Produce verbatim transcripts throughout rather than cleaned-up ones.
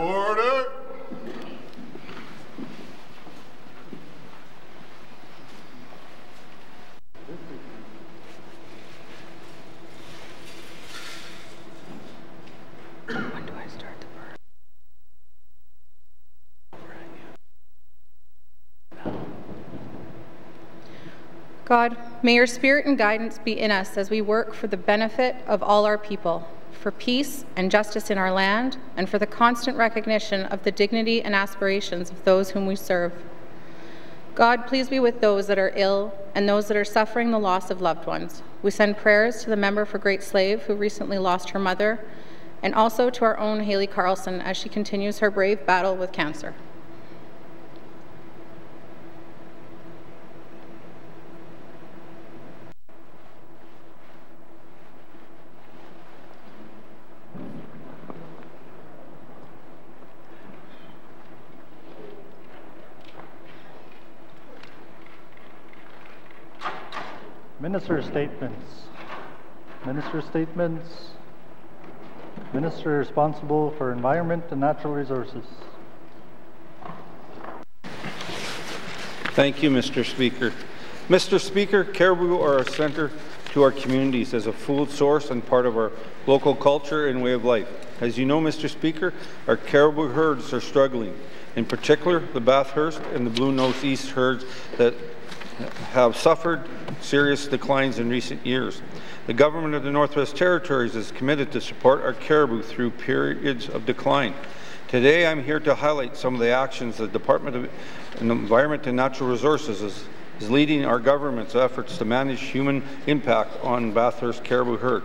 Order. God, may your spirit and guidance be in us as we work for the benefit of all our people, for peace and justice in our land, and for the constant recognition of the dignity and aspirations of those whom we serve. God, please be with those that are ill and those that are suffering the loss of loved ones. We send prayers to the member for Great Slave who recently lost her mother, and also to our own Haley Carlson as she continues her brave battle with cancer. Minister statements. Minister statements. Minister responsible for environment and natural resources. Thank you, Mister Speaker. Mister Speaker, caribou are a centre to our communities as a food source and part of our local culture and way of life. As you know, Mister Speaker, our caribou herds are struggling. In particular, the Bathurst and the Blue Nose East herds that have suffered serious declines in recent years. The government of the Northwest Territories is committed to support our caribou through periods of decline. Today, I'm here to highlight some of the actions the Department of Environment and Natural Resources is, is leading our government's efforts to manage human impact on Bathurst caribou herd.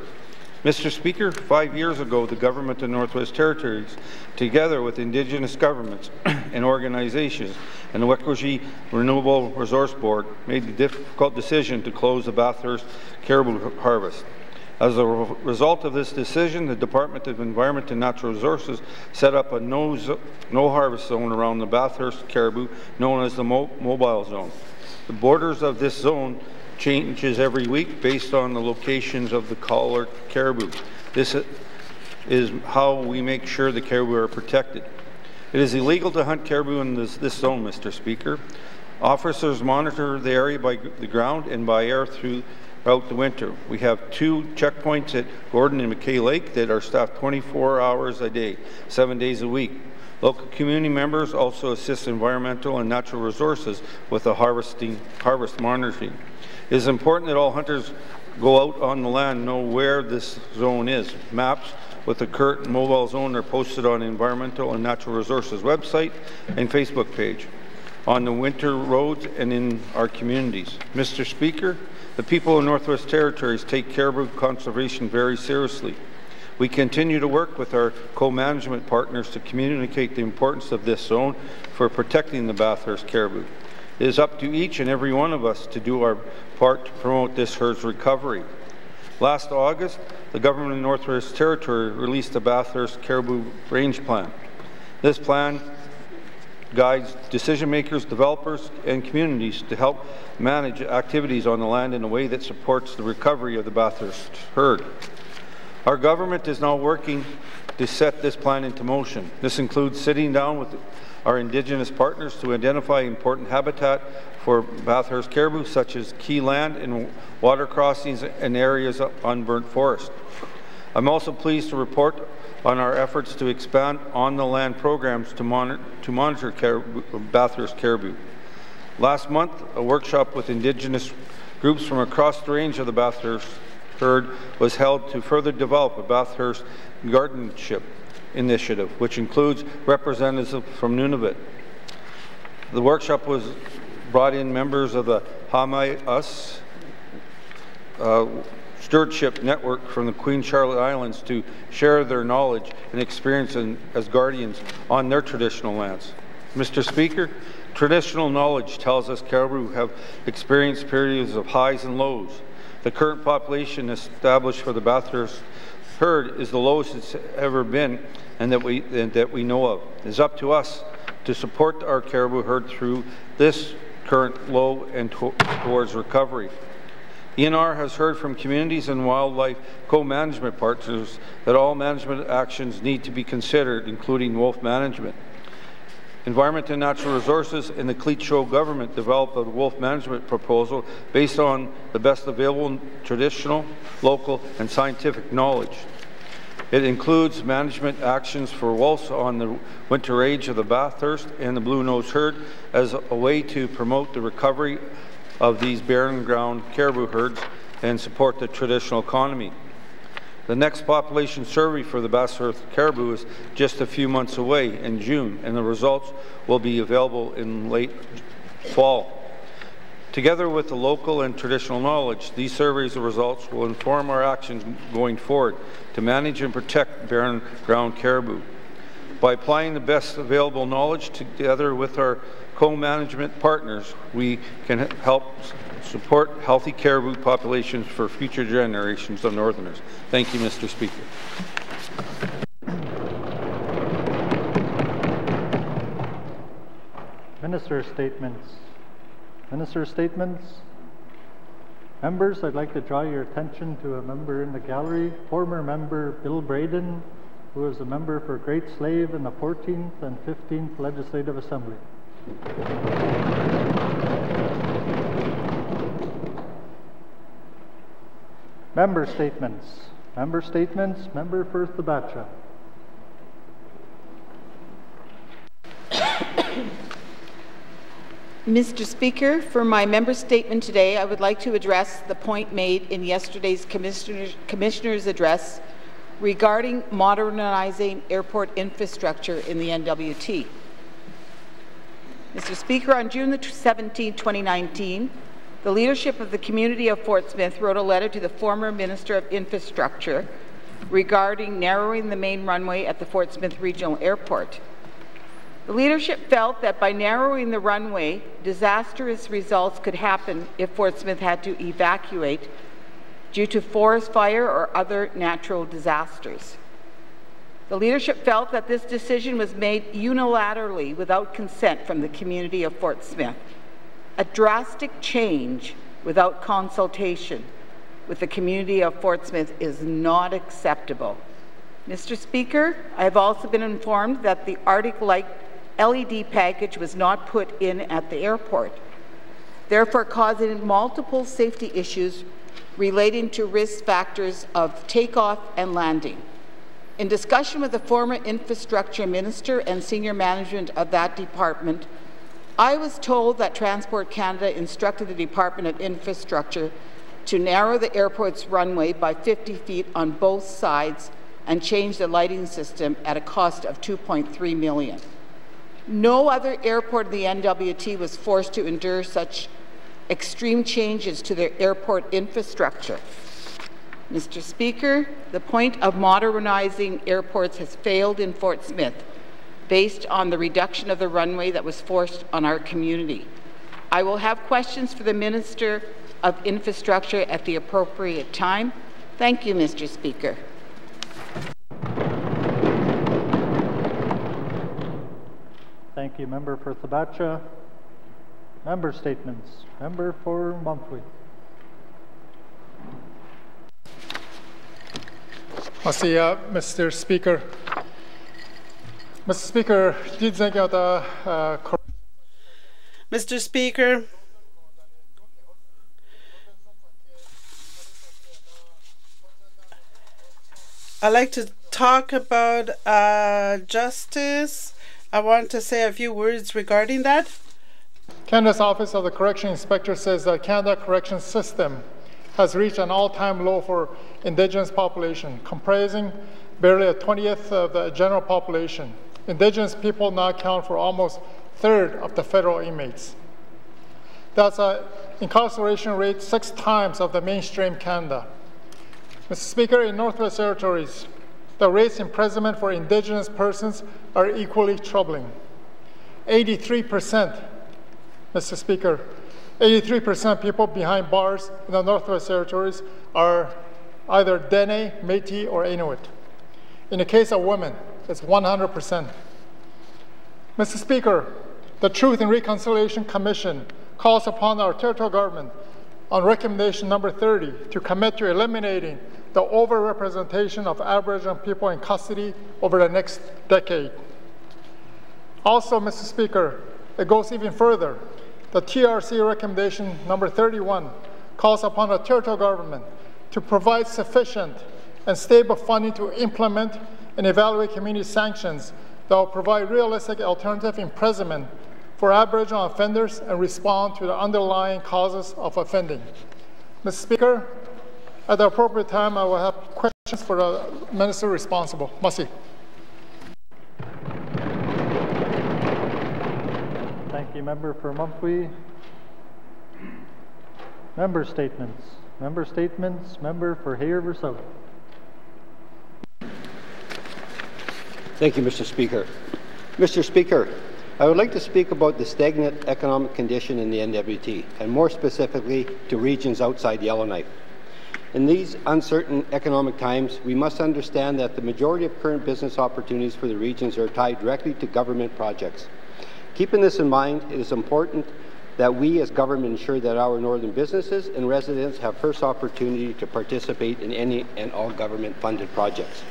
Mister Speaker, five years ago, the government of the Northwest Territories, together with Indigenous governments and organizations and the Wekoji Renewable Resource Board, made the difficult decision to close the Bathurst caribou harvest. As a re result of this decision, the Department of Environment and Natural Resources set up a no, no harvest zone around the Bathurst caribou, known as the Mo Mobile Zone. The borders of this zone changes every week based on the locations of the collared caribou. This is how we make sure the caribou are protected. It is illegal to hunt caribou in this, this zone, Mister Speaker. Officers monitor the area by the ground and by air throughout the winter. We have two checkpoints at Gordon and Kam Lake that are staffed twenty-four hours a day, seven days a week. Local community members also assist environmental and natural resources with the harvesting, harvest monitoring. It is important that all hunters go out on the land and know where this zone is. Maps with the current mobile zone are posted on the Environmental and Natural Resources website and Facebook page, on the winter roads and in our communities. Mister Speaker, the people of Northwest Territories take caribou conservation very seriously. We continue to work with our co-management partners to communicate the importance of this zone for protecting the Bathurst caribou. It is up to each and every one of us to do our part to promote this herd's recovery. Last August, the government of the Northwest Territory released the Bathurst Caribou Range Plan. This plan guides decision makers, developers, and communities to help manage activities on the land in a way that supports the recovery of the Bathurst herd. Our government is now working to set this plan into motion. This includes sitting down with our Indigenous partners to identify important habitat for Bathurst caribou, such as key land and water crossings and areas of unburnt forest. I'm also pleased to report on our efforts to expand on-the-land programs to monitor, to monitor caribou, Bathurst caribou. Last month, a workshop with Indigenous groups from across the range of the Bathurst herd was held to further develop a Bathurst guardianship initiative, which includes representatives from Nunavut. The workshop was brought in members of the Hamai Us uh, Stewardship Network from the Queen Charlotte Islands to share their knowledge and experience in, as guardians on their traditional lands. Mister Speaker, traditional knowledge tells us caribou have experienced periods of highs and lows. The current population established for the Bathurst herd is the lowest it's ever been and that we, and that we know of. It is up to us to support our caribou herd through this current low and to towards recovery. E N R has heard from communities and wildlife co-management partners that all management actions need to be considered, including wolf management. Environment and Natural Resources and the Klitschow government developed a wolf management proposal based on the best available traditional, local, and scientific knowledge. It includes management actions for wolves on the winter range of the Bathurst and the Blue Nose herd as a way to promote the recovery of these barren ground caribou herds and support the traditional economy. The next population survey for the Bathurst caribou is just a few months away in June, and the results will be available in late fall. Together with the local and traditional knowledge, these surveys and results will inform our actions going forward to manage and protect barren ground caribou. By applying the best available knowledge together with our co-management partners, we can help support healthy caribou populations for future generations of Northerners. Thank you, Mister Speaker. Minister's statements. Minister's statements. Members, I'd like to draw your attention to a member in the gallery, former member Bill Braden, who is a member for Great Slave in the fourteenth and fifteenth Legislative Assembly. Member statements. Member statements. Member for Thebacha. Mister Speaker, for my member statement today, I would like to address the point made in yesterday's commissioner's, commissioner's address regarding modernizing airport infrastructure in the N W T. Mister Speaker, on June seventeenth, twenty nineteen, the leadership of the community of Fort Smith wrote a letter to the former Minister of Infrastructure regarding narrowing the main runway at the Fort Smith Regional Airport. The leadership felt that by narrowing the runway, disastrous results could happen if Fort Smith had to evacuate due to forest fire or other natural disasters. The leadership felt that this decision was made unilaterally without consent from the community of Fort Smith, a drastic change without consultation with the community of Fort Smith is not acceptable. Mister Speaker, I have also been informed that the Arctic Light L E D package was not put in at the airport, therefore causing multiple safety issues relating to risk factors of takeoff and landing. In discussion with the former infrastructure minister and senior management of that department, I was told that Transport Canada instructed the Department of Infrastructure to narrow the airport's runway by fifty feet on both sides and change the lighting system at a cost of two point three million dollars. No other airport in the N W T was forced to endure such extreme changes to their airport infrastructure. Mister Speaker, the point of modernizing airports has failed in Fort Smith based on the reduction of the runway that was forced on our community. I will have questions for the Minister of Infrastructure at the appropriate time. Thank you, Mister Speaker. Thank you, Member for Thebacha. Member statements. Member for Montfleet. Merci, uh, Mister Speaker. Mister Speaker, Mister Speaker, I'd like to talk about uh, justice. I want to say a few words regarding that. Canada's Office of the Correction Inspector says that Canada's correction system has reached an all-time low for Indigenous population, comprising barely a twentieth of the general population. Indigenous people now account for almost a third of the federal inmates. That's an incarceration rate six times of the mainstream Canada. Mister Speaker, in Northwest Territories, the rates of imprisonment for Indigenous persons are equally troubling. eighty-three percent, Mister Speaker, eighty-three percent of people behind bars in the Northwest Territories are either Dene, Métis, or Inuit. In the case of women, it's one hundred percent. Mister Speaker, the Truth and Reconciliation Commission calls upon our territorial government on recommendation number thirty, to commit to eliminating the overrepresentation of Aboriginal people in custody over the next decade. Also, Mister Speaker, it goes even further. The T R C recommendation number thirty-one calls upon the Territorial Government to provide sufficient and stable funding to implement and evaluate community sanctions that will provide realistic alternative imprisonment for Aboriginal offenders and respond to the underlying causes of offending. Mister Speaker, at the appropriate time, I will have questions for the minister responsible. Masi. Thank you, Member for Mumpwe. Member statements. Member statements. Member for Hay River South. Thank you, Mister Speaker. Mister Speaker, I would like to speak about the stagnant economic condition in the N W T, and more specifically to regions outside Yellowknife. In these uncertain economic times, we must understand that the majority of current business opportunities for the regions are tied directly to government projects. Keeping this in mind, it is important that we as government ensure that our northern businesses and residents have first opportunity to participate in any and all government-funded projects.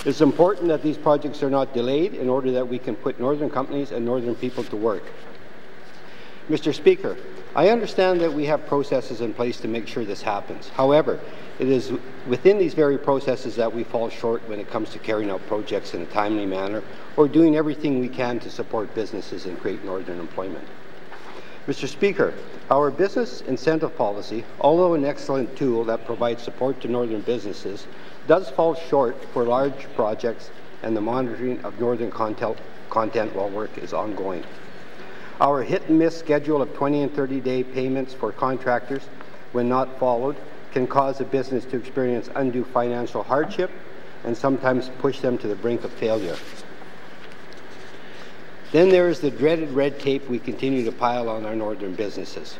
It is important that these projects are not delayed in order that we can put northern companies and northern people to work. Mister Speaker, I understand that we have processes in place to make sure this happens. However, it is within these very processes that we fall short when it comes to carrying out projects in a timely manner or doing everything we can to support businesses and create northern employment. Mister Speaker, our business incentive policy, although an excellent tool that provides support to northern businesses, does fall short for large projects, and the monitoring of northern content while work is ongoing. Our hit-and-miss schedule of twenty and thirty day payments for contractors, when not followed, can cause a business to experience undue financial hardship and sometimes push them to the brink of failure. Then there is the dreaded red tape we continue to pile on our northern businesses,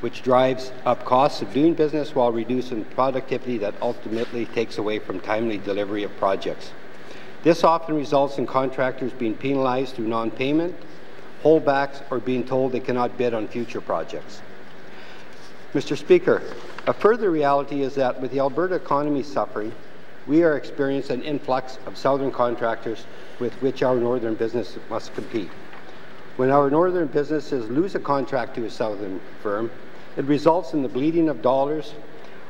which drives up costs of doing business while reducing productivity that ultimately takes away from timely delivery of projects. This often results in contractors being penalized through non-payment, holdbacks, or being told they cannot bid on future projects. Mister Speaker, a further reality is that with the Alberta economy suffering, we are experiencing an influx of southern contractors with which our northern business must compete. When our northern businesses lose a contract to a southern firm, it results in the bleeding of dollars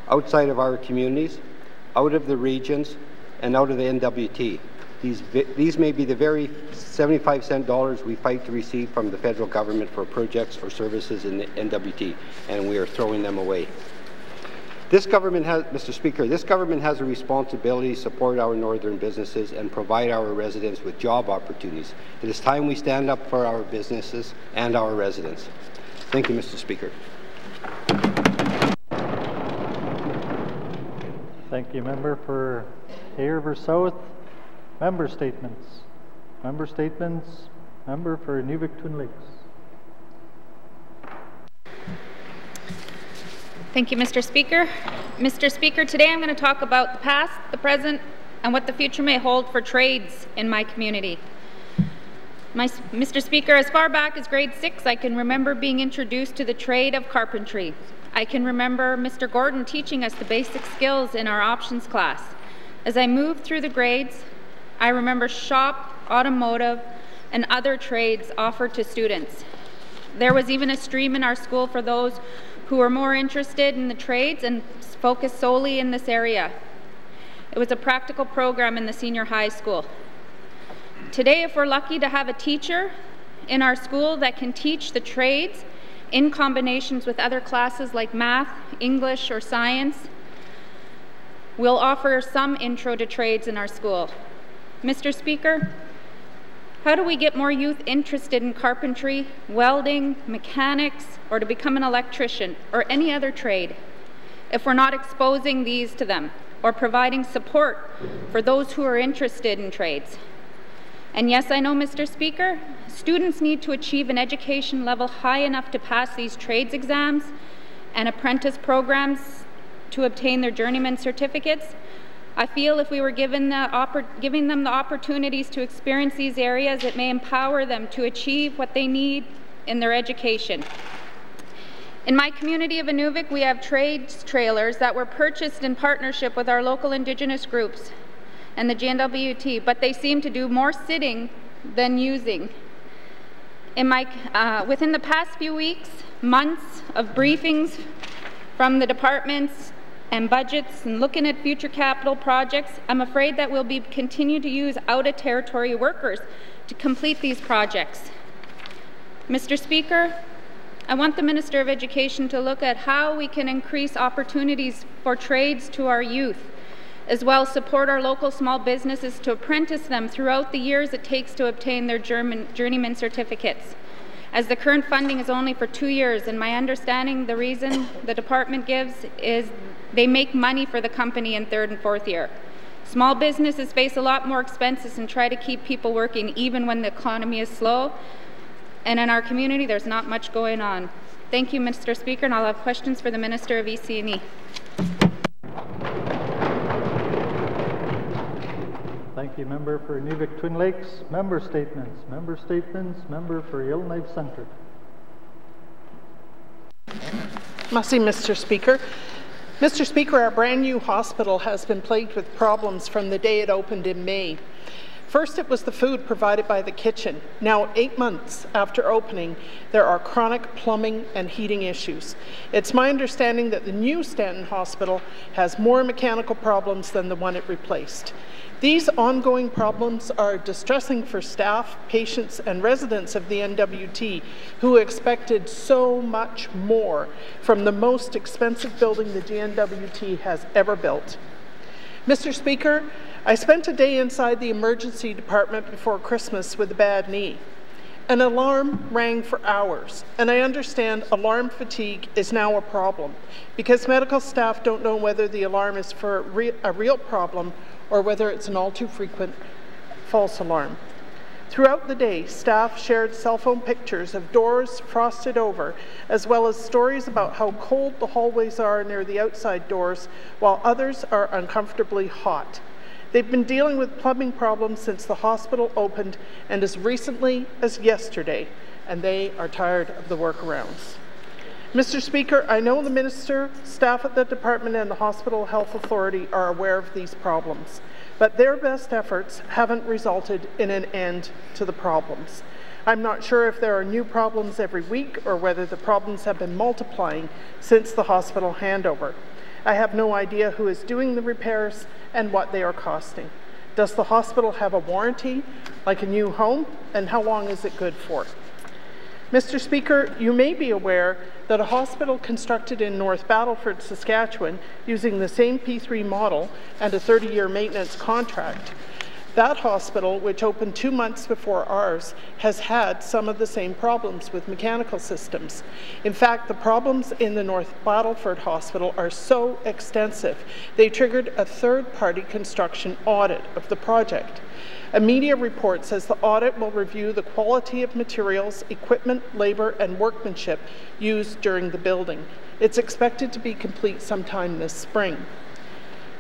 outside of our communities, out of the regions, and out of the N W T. These, these may be the very seventy-five cent dollars we fight to receive from the federal government for projects or services in the N W T, and we are throwing them away. This government has, Mister Speaker, this government has a responsibility to support our northern businesses and provide our residents with job opportunities. It is time we stand up for our businesses and our residents. Thank you, Mister Speaker. Thank you, Member for Hay River South. Member statements. Member statements. Member for Inuvik Twin Lakes. Thank you, Mister Speaker. Mister Speaker, today I'm going to talk about the past, the present, and what the future may hold for trades in my community. My, Mister Speaker, as far back as grade six, I can remember being introduced to the trade of carpentry. I can remember Mister Gordon teaching us the basic skills in our options class. As I moved through the grades, I remember shop, automotive, and other trades offered to students. There was even a stream in our school for those who were more interested in the trades and focused solely in this area. It was a practical program in the senior high school. Today, if we're lucky to have a teacher in our school that can teach the trades in combinations with other classes like math, English, or science, we'll offer some intro to trades in our school. Mister Speaker, how do we get more youth interested in carpentry, welding, mechanics, or to become an electrician or any other trade if we're not exposing these to them or providing support for those who are interested in trades? And yes, I know, Mister Speaker, students need to achieve an education level high enough to pass these trades exams and apprentice programs to obtain their journeyman certificates. I feel if we were given the giving them the opportunities to experience these areas, it may empower them to achieve what they need in their education. In my community of Inuvik, we have trade trailers that were purchased in partnership with our local Indigenous groups and the G N W T, but they seem to do more sitting than using. In my, uh, within the past few weeks, months of briefings from the departments and budgets and looking at future capital projects, I'm afraid that we'll be continue to use out-of-territory workers to complete these projects. Mister Speaker, I want the Minister of Education to look at how we can increase opportunities for trades to our youth, as well support our local small businesses to apprentice them throughout the years it takes to obtain their journeyman certificates, as the current funding is only for two years, and my understanding the reason the department gives is they make money for the company in third and fourth year. Small businesses face a lot more expenses and try to keep people working even when the economy is slow. And in our community, there's not much going on. Thank you, Mister Speaker, and I'll have questions for the Minister of E C and E. Thank you, Member for Inuvik Twin Lakes. Member statements. Member statements. Member for Yellowknife Centre. Merci, Mister Speaker. Mister Speaker, our brand new hospital has been plagued with problems from the day it opened in May. First, it was the food provided by the kitchen. Now, eight months after opening, there are chronic plumbing and heating issues. It's my understanding that the new Stanton Hospital has more mechanical problems than the one it replaced. These ongoing problems are distressing for staff, patients, and residents of the N W T, who expected so much more from the most expensive building the G N W T has ever built. Mister Speaker, I spent a day inside the emergency department before Christmas with a bad knee. An alarm rang for hours, and I understand alarm fatigue is now a problem because medical staff don't know whether the alarm is for a real problem or whether it's an all too frequent false alarm. Throughout the day, staff shared cell phone pictures of doors frosted over, as well as stories about how cold the hallways are near the outside doors, while others are uncomfortably hot. They've been dealing with plumbing problems since the hospital opened and as recently as yesterday, and they are tired of the workarounds. Mister Speaker, I know the Minister, staff at the Department and the Hospital Health Authority are aware of these problems, but their best efforts haven't resulted in an end to the problems. I'm not sure if there are new problems every week or whether the problems have been multiplying since the hospital handover. I have no idea who is doing the repairs and what they are costing. Does the hospital have a warranty, like a new home, and how long is it good for? Mister Speaker, you may be aware that a hospital constructed in North Battleford, Saskatchewan, using the same P three model and a thirty-year maintenance contract, that hospital, which opened two months before ours, has had some of the same problems with mechanical systems. In fact, the problems in the North Battleford Hospital are so extensive, they triggered a third-party construction audit of the project. A media report says the audit will review the quality of materials, equipment, labour and workmanship used during the building. It's expected to be complete sometime this spring.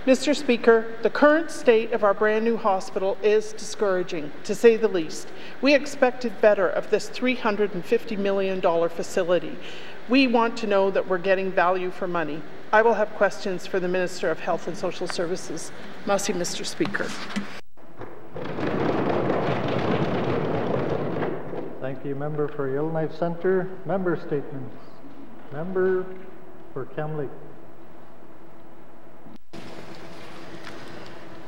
Mister Speaker, the current state of our brand new hospital is discouraging, to say the least. We expected better of this three hundred fifty million dollar facility. We want to know that we're getting value for money. I will have questions for the Minister of Health and Social Services. Merci, Mister Speaker. Thank you, Member for Yellowknife Centre. Member statements. Member for Kam Lake.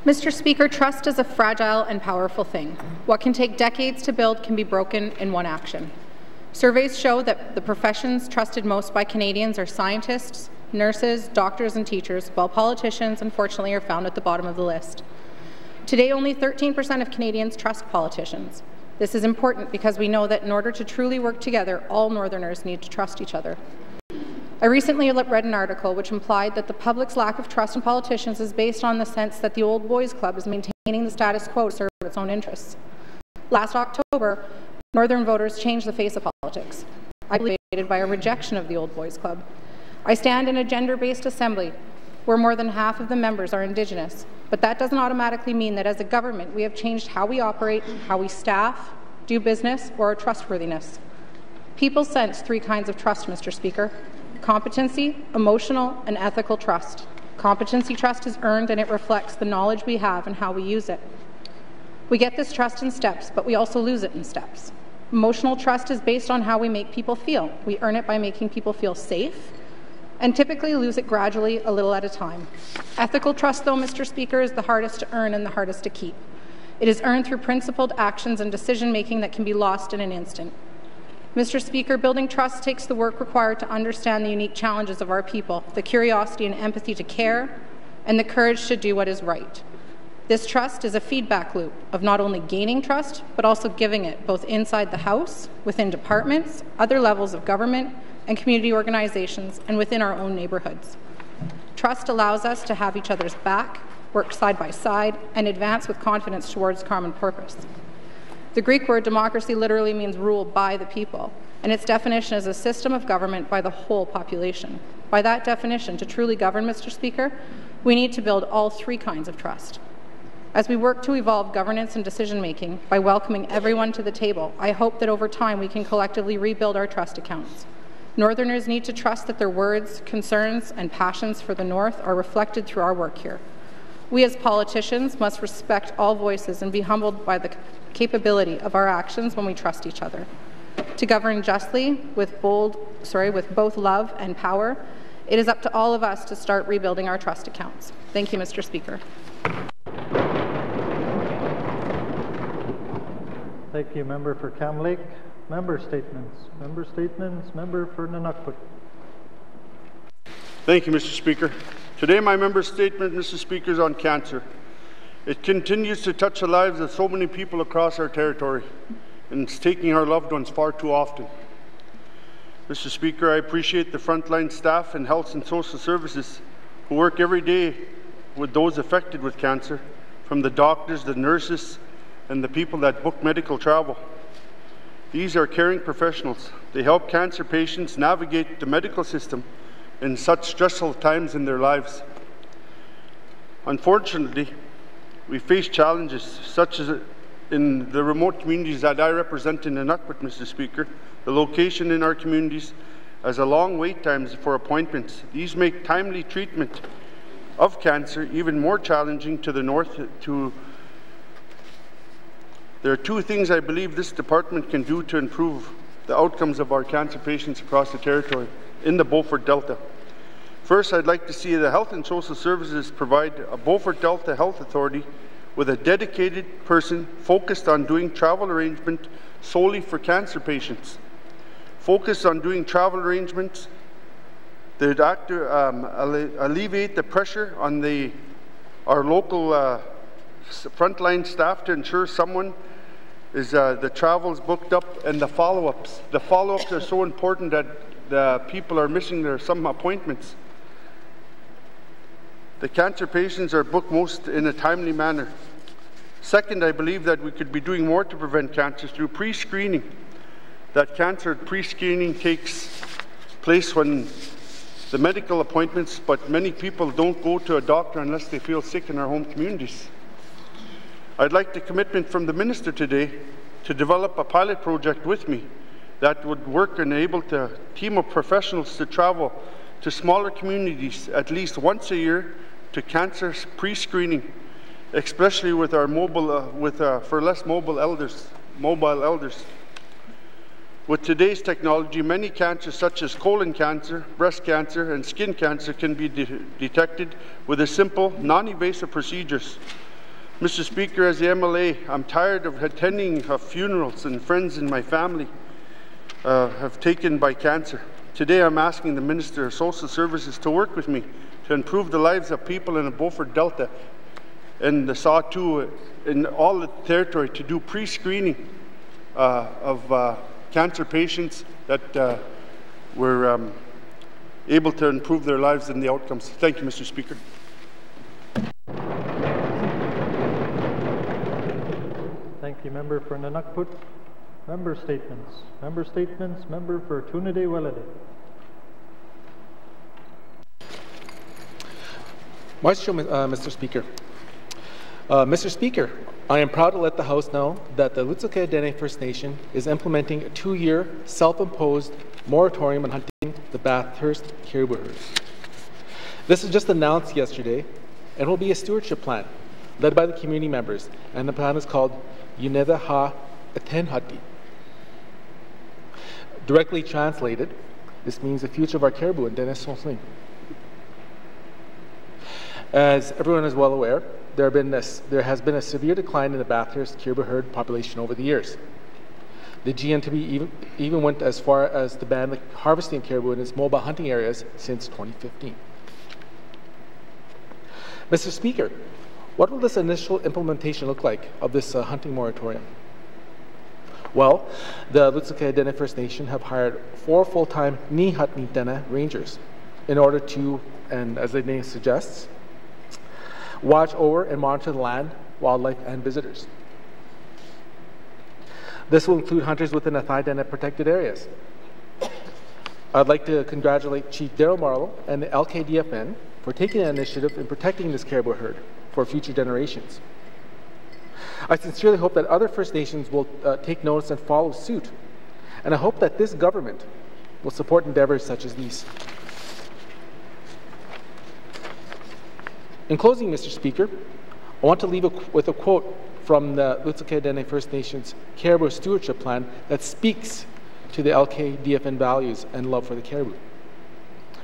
Mister Speaker, trust is a fragile and powerful thing. What can take decades to build can be broken in one action. Surveys show that the professions trusted most by Canadians are scientists, nurses, doctors and teachers, while politicians, unfortunately, are found at the bottom of the list. Today, only thirteen percent of Canadians trust politicians. This is important because we know that in order to truly work together, all Northerners need to trust each other. I recently read an article which implied that the public's lack of trust in politicians is based on the sense that the old boys club is maintaining the status quo to serve its own interests. Last October, Northern voters changed the face of politics. I believe it by a rejection of the old boys club. I stand in a gender-based assembly where more than half of the members are Indigenous, but that doesn't automatically mean that as a government we have changed how we operate, how we staff, do business, or our trustworthiness. People sense three kinds of trust, Mister Speaker. competency, emotional, and ethical trust. Competency trust is earned and it reflects the knowledge we have and how we use it. We get this trust in steps, but we also lose it in steps. Emotional trust is based on how we make people feel. We earn it by making people feel safe, and typically lose it gradually, a little at a time. Ethical trust, though, Mister Speaker, is the hardest to earn and the hardest to keep. It is earned through principled actions and decision-making that can be lost in an instant. Mister Speaker, building trust takes the work required to understand the unique challenges of our people, the curiosity and empathy to care, and the courage to do what is right. This trust is a feedback loop of not only gaining trust, but also giving it, both inside the House, within departments, other levels of government, and community organizations, and within our own neighbourhoods. Trust allows us to have each other's back, work side by side, and advance with confidence towards common purpose. The Greek word democracy literally means rule by the people, and its definition is a system of government by the whole population. By that definition, to truly govern, Mister Speaker, we need to build all three kinds of trust. As we work to evolve governance and decision-making by welcoming everyone to the table, I hope that over time we can collectively rebuild our trust accounts. Northerners need to trust that their words, concerns, and passions for the North are reflected through our work here. We as politicians must respect all voices and be humbled by the capability of our actions when we trust each other. To govern justly, with, bold, sorry, with both love and power, it is up to all of us to start rebuilding our trust accounts. Thank you, Mister Speaker. Thank you, Member for Kam Lake. Member statements. Member statements. Member for Nunakput. Thank you, Mister Speaker. Today, my member statement, Mister Speaker, is on cancer. It continues to touch the lives of so many people across our territory, and it's taking our loved ones far too often. Mister Speaker, I appreciate the frontline staff in health and social services who work every day with those affected with cancer, from the doctors, the nurses, and the people that book medical travel. These are caring professionals. They help cancer patients navigate the medical system in such stressful times in their lives. Unfortunately, we face challenges such as in the remote communities that I represent in Nunakput, Mister Speaker. The location in our communities has a long wait times for appointments. These make timely treatment of cancer even more challenging to the north. To There are two things I believe this department can do to improve the outcomes of our cancer patients across the territory in the Beaufort Delta. First, I'd like to see the Health and Social Services provide a Beaufort Delta Health Authority with a dedicated person focused on doing travel arrangement solely for cancer patients. Focused on doing travel arrangements that um, alleviate the pressure on the, our local uh, frontline staff to ensure someone is uh, the travels booked up, and the follow-ups. The follow-ups are so important that the people are missing their some appointments. The cancer patients are booked most in a timely manner. Second, I believe that we could be doing more to prevent cancer through pre-screening. That cancer pre-screening takes place when the medical appointments, but many people don't go to a doctor unless they feel sick in our home communities. I'd like the commitment from the Minister today to develop a pilot project with me that would work and enable the team of professionals to travel to smaller communities at least once a year to cancer pre-screening, especially with our mobile, uh, with, uh, for less mobile elders, mobile elders. With today's technology, many cancers such as colon cancer, breast cancer, and skin cancer can be de detected with a simple, non-invasive procedures. Mister Speaker, as the M L A, I'm tired of attending of funerals and friends in my family uh, have taken by cancer. Today, I'm asking the Minister of Social Services to work with me to improve the lives of people in the Beaufort Delta and the Saw two in all the territory to do pre-screening uh, of uh, cancer patients that uh, were um, able to improve their lives and the outcomes. Thank you, Mister Speaker. Thank you, Member for Nunakput. Member statements. Member statements. Member for Tu Nedhe-Wiilideh. Uh, Mister Speaker. Uh, Mister Speaker, I am proud to let the House know that the Łutsël K'é Dene First Nation is implementing a two-year self-imposed moratorium on hunting the Bathurst caribou herd. This was just announced yesterday and will be a stewardship plan led by the community members, and the plan is called Tu Nedhe-Wiilideh. Directly translated, this means the future of our caribou in Dene Sonsling. As everyone is well aware, there, have been this, there has been a severe decline in the Bathurst caribou herd population over the years. The G N W T even, even went as far as to ban the harvesting of caribou in its mobile hunting areas since twenty fifteen. Mister Speaker, what will this initial implementation look like of this uh, hunting moratorium? Well, the Łutsël K'é Dene First Nation have hired four full-time Ni Hut Ni Dene rangers in order to, and as the name suggests, watch over and monitor the land, wildlife, and visitors. This will include hunters within the Thai Dene protected areas. I'd like to congratulate Chief Daryl Marlowe and the L K D F N for taking an initiative in protecting this caribou herd for future generations. I sincerely hope that other First Nations will uh, take notice and follow suit, and I hope that this government will support endeavors such as these. In closing, Mister Speaker, I want to leave a, with a quote from the Łutsël K'é Dene First Nations Caribou Stewardship Plan that speaks to the L K D F N values and love for the caribou,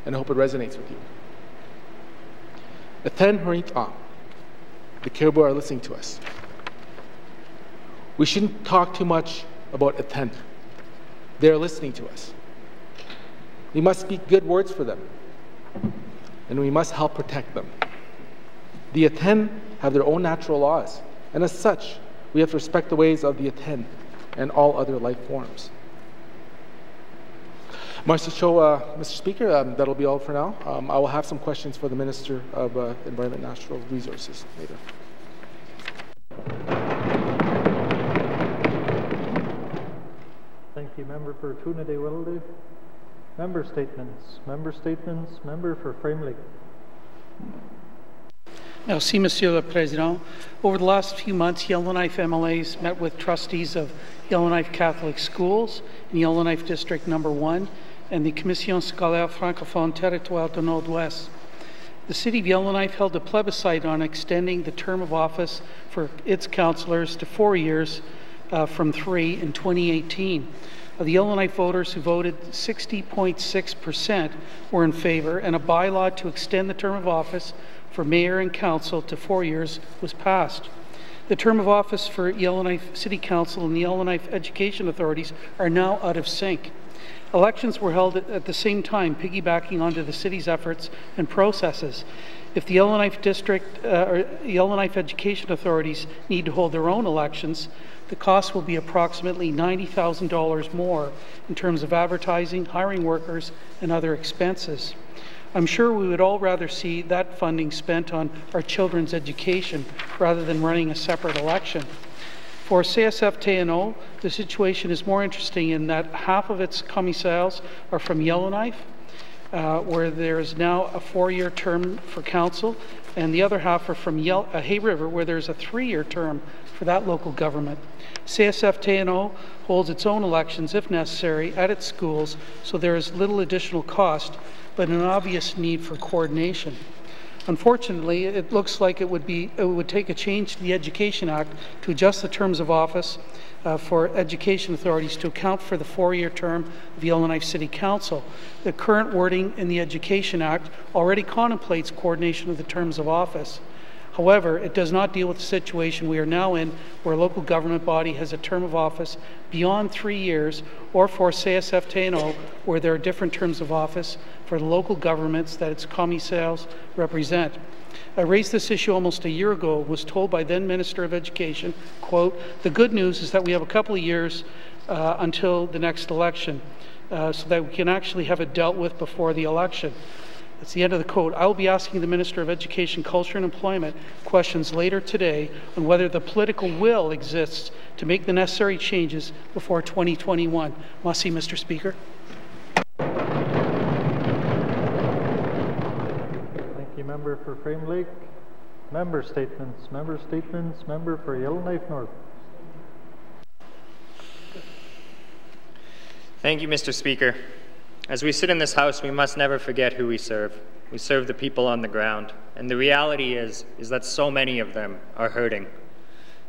and I hope it resonates with you. The caribou are listening to us. We shouldn't talk too much about Aten. They're listening to us. We must speak good words for them, and we must help protect them. The Aten have their own natural laws, and as such, we have to respect the ways of the Aten and all other life forms. Mister Cho, uh, Mister Speaker, um, that'll be all for now. Um, I will have some questions for the Minister of uh, Environment and Natural Resources later. Thank you, Member for Tu Nedhe-Wiilideh. Member statements. Member statements. Member for Framley. Merci, Monsieur le Président. Over the last few months, Yellowknife M L As met with trustees of Yellowknife Catholic Schools in Yellowknife District Number one and the Commission Scolaire Francophone Territoire du Nord-Ouest. The City of Yellowknife held a plebiscite on extending the term of office for its councillors to four years uh, from three in twenty eighteen. Of the Yellowknife voters who voted, sixty point six percent were in favour, and a bylaw to extend the term of office for mayor and council to four years was passed. The term of office for Yellowknife City Council and the Yellowknife Education Authorities are now out of sync. Elections were held at the same time, piggybacking onto the city's efforts and processes. If the Yellowknife District uh, or Yellowknife Education Authorities need to hold their own elections, the cost will be approximately ninety thousand dollars more in terms of advertising, hiring workers, and other expenses. I'm sure we would all rather see that funding spent on our children's education rather than running a separate election. For C S F T N O, the situation is more interesting in that half of its commissaires are from Yellowknife, uh, where there is now a four-year term for council, and the other half are from Yel uh, Hay River, where there is a three-year term for that local government. C S F T N O holds its own elections, if necessary, at its schools, so there is little additional cost, but an obvious need for coordination. Unfortunately, it looks like it would be it would take a change to the Education Act to adjust the terms of office uh, for education authorities to account for the four-year term of the Yellowknife City Council. The current wording in the Education Act already contemplates coordination of the terms of office. However, it does not deal with the situation we are now in, where a local government body has a term of office beyond three years, or for C S F T N O, where there are different terms of office for the local governments that its commissaires represent. I raised this issue almost a year ago, was told by then Minister of Education, quote, "The good news is that we have a couple of years uh, until the next election, uh, so that we can actually have it dealt with before the election." That's the end of the quote. I will be asking the Minister of Education, Culture and Employment questions later today on whether the political will exists to make the necessary changes before twenty twenty-one. Merci, Mister Speaker. Thank you, Member for Framley. Member statements. Member statements. Member for Yellowknife North. Thank you, Mister Speaker. As we sit in this House, we must never forget who we serve. We serve the people on the ground. And the reality is, is that so many of them are hurting.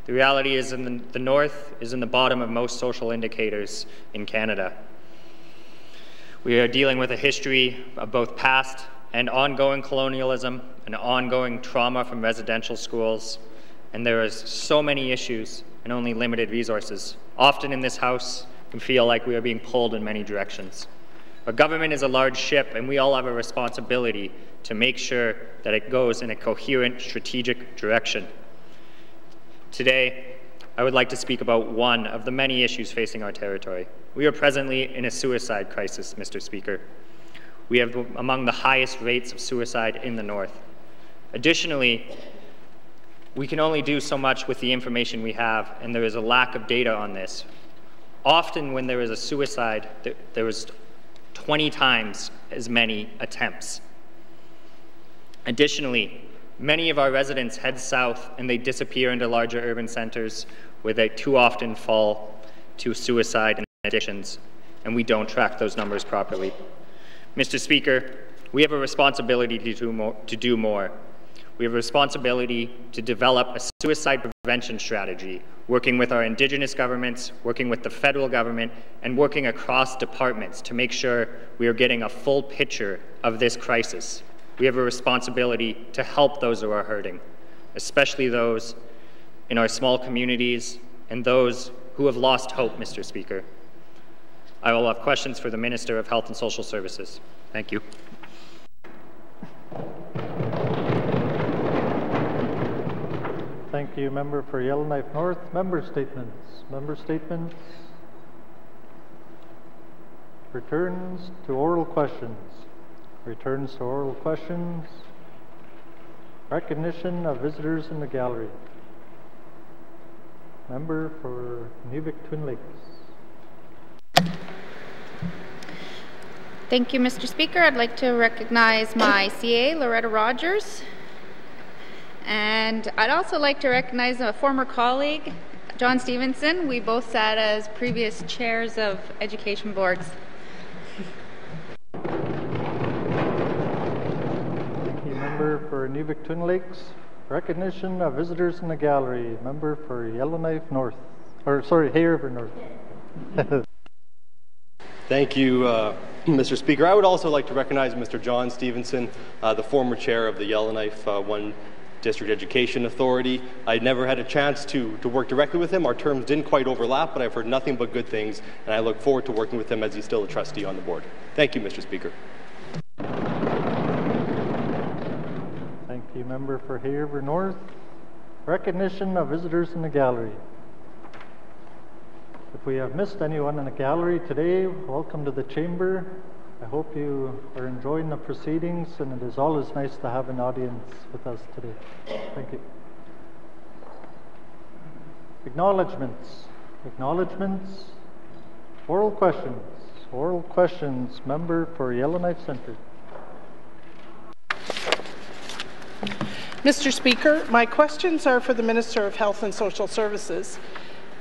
The reality is in the, the North is in the bottom of most social indicators in Canada. We are dealing with a history of both past and ongoing colonialism and ongoing trauma from residential schools. And there are so many issues and only limited resources. Often in this House, we feel like we are being pulled in many directions. Our government is a large ship, and we all have a responsibility to make sure that it goes in a coherent, strategic direction. Today, I would like to speak about one of the many issues facing our territory. We are presently in a suicide crisis, Mister Speaker. We have among the highest rates of suicide in the North. Additionally, we can only do so much with the information we have, and there is a lack of data on this. Often when there is a suicide, there is twenty times as many attempts. Additionally, many of our residents head south and they disappear into larger urban centers where they too often fall to suicide and addictions, and we don't track those numbers properly. Mister Speaker, we have a responsibility to do more. To do more. We have a responsibility to develop a suicide prevention strategy, working with our Indigenous governments, working with the federal government, and working across departments to make sure we are getting a full picture of this crisis. We have a responsibility to help those who are hurting, especially those in our small communities and those who have lost hope, Mister Speaker. I will have questions for the Minister of Health and Social Services. Thank you. Thank you, member for Yellowknife North. Member statements. Member statements. Returns to oral questions. Returns to oral questions. Recognition of visitors in the gallery. Member for Inuvik Twin Lakes. Thank you, Mister Speaker. I'd like to recognize my C A, Loretta Rogers. And I'd also like to recognize a former colleague, John Stevenson. We both sat as previous chairs of education boards. Thank you, member for Inuvik Twin Lakes. Recognition of visitors in the gallery. Member for Yellowknife North, or sorry, Hay River North. Thank you, uh, Mister Speaker. I would also like to recognize Mister John Stevenson, uh, the former chair of the Yellowknife uh, One. District Education Authority. I never had a chance to, to work directly with him. Our terms didn't quite overlap, but I've heard nothing but good things, and I look forward to working with him as he's still a trustee on the board. Thank you, Mister Speaker. Thank you, member for Hay River North. Recognition of visitors in the gallery. If we have missed anyone in the gallery today, welcome to the chamber. I hope you are enjoying the proceedings, and it is always nice to have an audience with us today. Thank you. Acknowledgements. Acknowledgements. Oral questions. Oral questions. Member for Yellowknife Centre. Mister Speaker, my questions are for the Minister of Health and Social Services.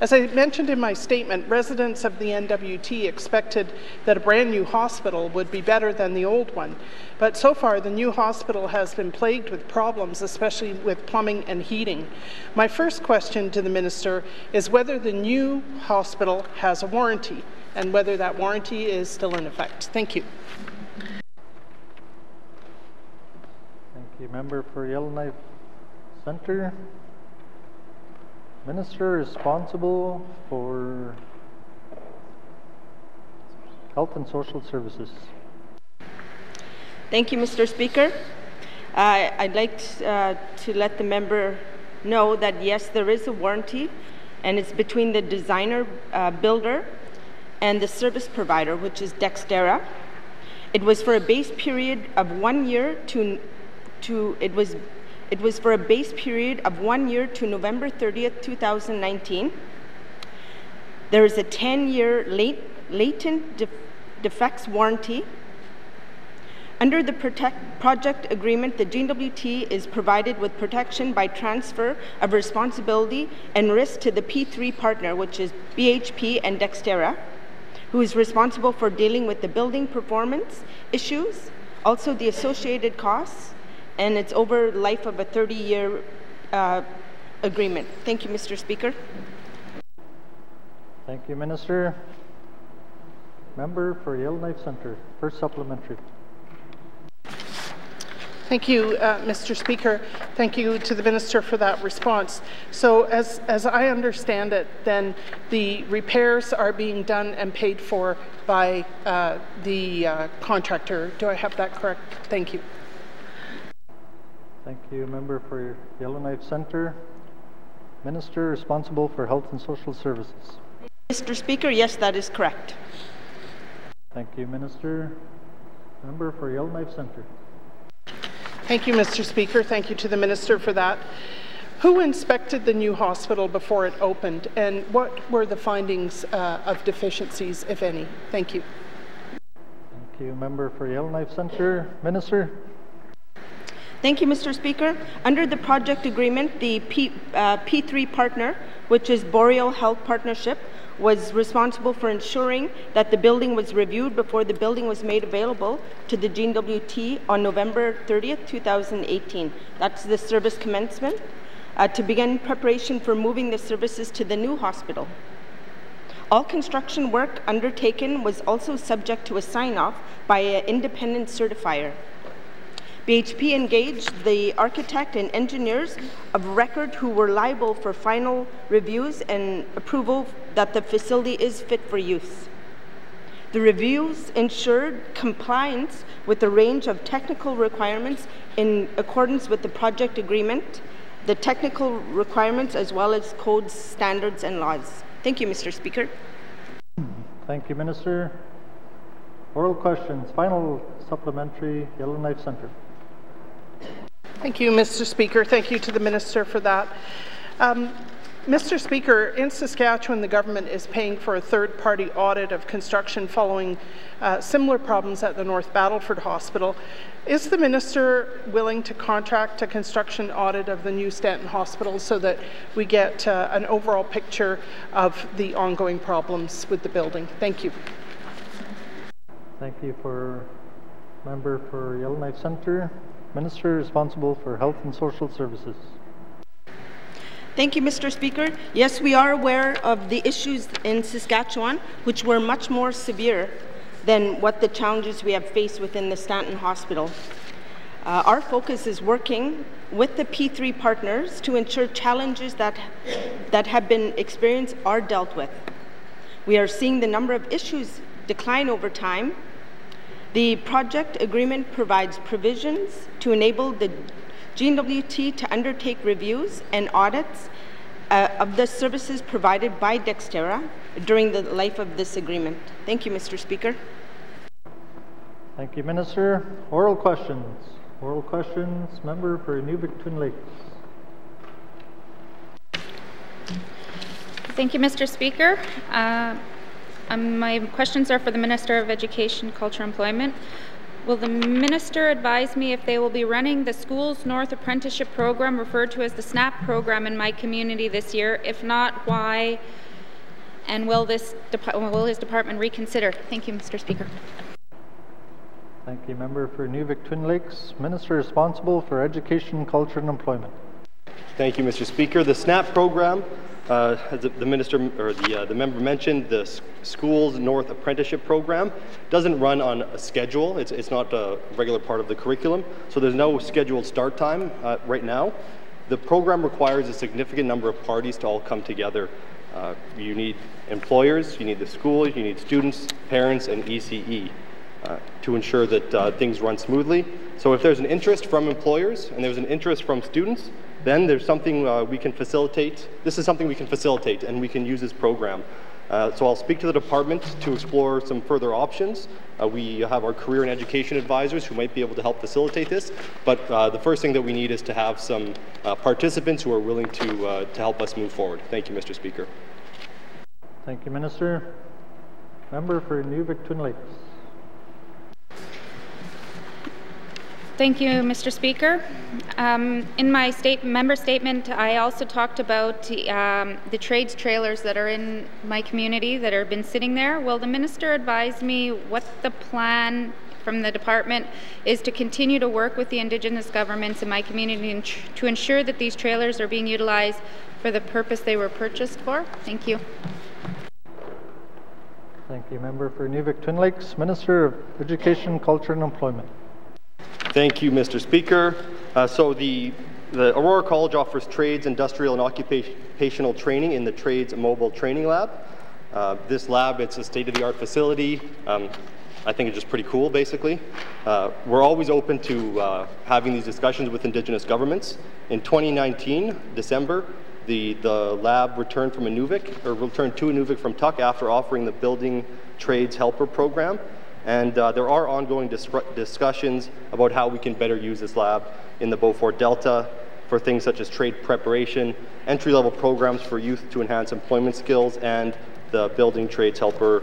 As I mentioned in my statement, residents of the N W T expected that a brand new hospital would be better than the old one. But so far, the new hospital has been plagued with problems, especially with plumbing and heating. My first question to the Minister is whether the new hospital has a warranty and whether that warranty is still in effect. Thank you. Thank you, member for Yellowknife Centre. Minister responsible for Health and Social Services. Thank you, Mister Speaker. Uh, I'd like uh, to let the member know that yes, there is a warranty, and it's between the designer uh, builder and the service provider, which is Dexterra. It was for a base period of one year to to it was. It was for a base period of one year to November thirtieth, two thousand nineteen. There is a ten-year late, latent de defects warranty. Under the protect project agreement, the G N W T is provided with protection by transfer of responsibility and risk to the P three partner, which is B H P and Dexterra, who is responsible for dealing with the building performance issues, also the associated costs, and it's over the life of a thirty-year uh, agreement. Thank you, Mister Speaker. Thank you, Minister. Member for Yellowknife Centre, first supplementary. Thank you, uh, Mister Speaker. Thank you to the Minister for that response. So as, as I understand it, then the repairs are being done and paid for by uh, the uh, contractor. Do I have that correct? Thank you. Thank you, Member for Yellowknife Centre. Minister responsible for Health and Social Services. Mister Speaker, yes, that is correct. Thank you, Minister. Member for Yellowknife Centre. Thank you, Mister Speaker. Thank you to the Minister for that. Who inspected the new hospital before it opened, and what were the findings uh, of deficiencies, if any? Thank you. Thank you, Member for Yellowknife Centre. Minister. Thank you, Mister Speaker. Under the project agreement, the P, uh, P three partner, which is Boreal Health Partnership, was responsible for ensuring that the building was reviewed before the building was made available to the G N W T on November thirtieth, two thousand eighteen. That's the service commencement uh, to begin preparation for moving the services to the new hospital. All construction work undertaken was also subject to a sign-off by an independent certifier. B H P engaged the architect and engineers of record who were liable for final reviews and approval that the facility is fit for use. The reviews ensured compliance with a range of technical requirements in accordance with the project agreement, the technical requirements as well as codes, standards and laws. Thank you, Mister Speaker. Thank you, Minister. Oral questions. Final supplementary, Yellowknife Centre. Thank you, Mister Speaker. Thank you to the Minister for that. Um, Mister Speaker, in Saskatchewan, the government is paying for a third-party audit of construction following uh, similar problems at the North Battleford Hospital. Is the Minister willing to contract a construction audit of the new Stanton Hospital so that we get uh, an overall picture of the ongoing problems with the building? Thank you. Thank you for Member for Yellowknife Centre. Minister responsible for Health and Social Services. Thank you, Mister Speaker. Yes, we are aware of the issues in Saskatchewan, which were much more severe than what the challenges we have faced within the Stanton Hospital. Uh, our focus is working with the P three partners to ensure challenges that, that have been experienced are dealt with. We are seeing the number of issues decline over time. The project agreement provides provisions to enable the G N W T to undertake reviews and audits uh, of the services provided by Dexterra during the life of this agreement. Thank you, Mister Speaker. Thank you, Minister. Oral questions. Oral questions. Member for Inuvik Twin Lakes. Thank you, Mister Speaker. Uh, Um, my questions are for the Minister of Education, Culture, Employment. Will the Minister advise me if they will be running the Schools North Apprenticeship Program, referred to as the SNAP program, in my community this year? If not, why? And will, this will his department reconsider? Thank you, Mister Speaker. Thank you, Member for Inuvik Twin Lakes. Minister responsible for Education, Culture and Employment. Thank you, Mister Speaker. The SNAP program, Uh, as the minister or the, uh, the member mentioned, the Schools North Apprenticeship Program doesn't run on a schedule. It's, it's not a regular part of the curriculum, so there's no scheduled start time uh, right now. The program requires a significant number of parties to all come together. Uh, you need employers, you need the schools, you need students, parents, and E C E uh, to ensure that uh, things run smoothly. So if there's an interest from employers and there's an interest from students, then there's something uh, we can facilitate. This is something we can facilitate, and we can use this program. Uh, so I'll speak to the department to explore some further options. Uh, we have our career and education advisors who might be able to help facilitate this, but uh, the first thing that we need is to have some uh, participants who are willing to, uh, to help us move forward. Thank you, Mister Speaker. Thank you, Minister. Member for Inuvik Twin Lakes. Thank you, Mister Speaker. Um, in my state member statement, I also talked about um, the trades trailers that are in my community that have been sitting there. Well, the minister advised me what the plan from the department is to continue to work with the Indigenous governments in my community and tr to ensure that these trailers are being utilized for the purpose they were purchased for. Thank you. Thank you, member for Inuvik Twin Lakes, Minister of Education, Culture and Employment. Thank you, Mister Speaker. Uh, so the, the Aurora College offers trades, industrial and occupational training in the Trades Mobile Training Lab. Uh, this lab, it's a state-of-the-art facility. Um, I think it's just pretty cool, basically. Uh, we're always open to uh, having these discussions with Indigenous governments. In twenty nineteen, December, The, the lab returned from Inuvik, or returned to Inuvik from T U C after offering the Building Trades Helper Program. And uh, there are ongoing dis discussions about how we can better use this lab in the Beaufort Delta for things such as trade preparation, entry-level programs for youth to enhance employment skills, and the Building Trades Helper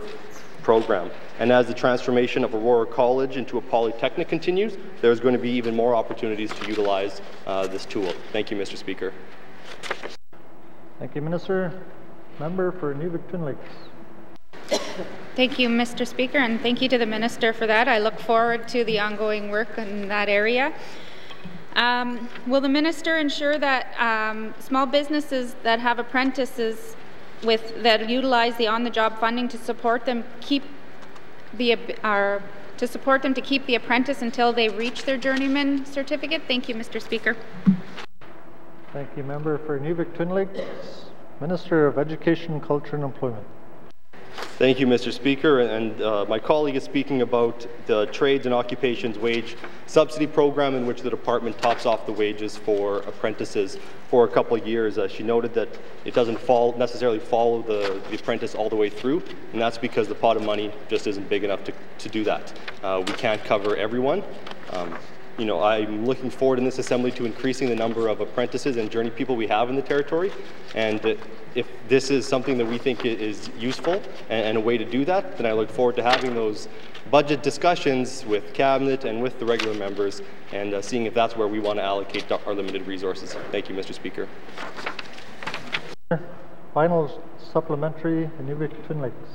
Program. And as the transformation of Aurora College into a polytechnic continues, there's going to be even more opportunities to utilize uh, this tool. Thank you, Mister Speaker. Thank you, Minister. Member for Inuvik Twin Lakes. Thank you, Mister Speaker, and thank you to the Minister for that. I look forward to the ongoing work in that area. Um, will the Minister ensure that um, small businesses that have apprentices with that utilize the on-the-job funding to support them keep the uh, to support them to keep the apprentice until they reach their journeyman certificate? Thank you, Mister Speaker. Thank you, member for Inuvik Twin Lakes, Minister of Education, Culture and Employment. Thank you, Mister Speaker, and uh, my colleague is speaking about the Trades and Occupations Wage Subsidy Program, in which the department tops off the wages for apprentices for a couple of years. Uh, she noted that it doesn't fall, necessarily follow the, the apprentice all the way through, and that's because the pot of money just isn't big enough to, to do that. Uh, we can't cover everyone. Um, You know, I'm looking forward in this assembly to increasing the number of apprentices and journey people we have in the territory, and if this is something that we think is useful and a way to do that, then I look forward to having those budget discussions with Cabinet and with the regular members and uh, seeing if that's where we want to allocate our limited resources. Thank you, Mister Speaker. Final supplementary, Inuvik Twin Lakes.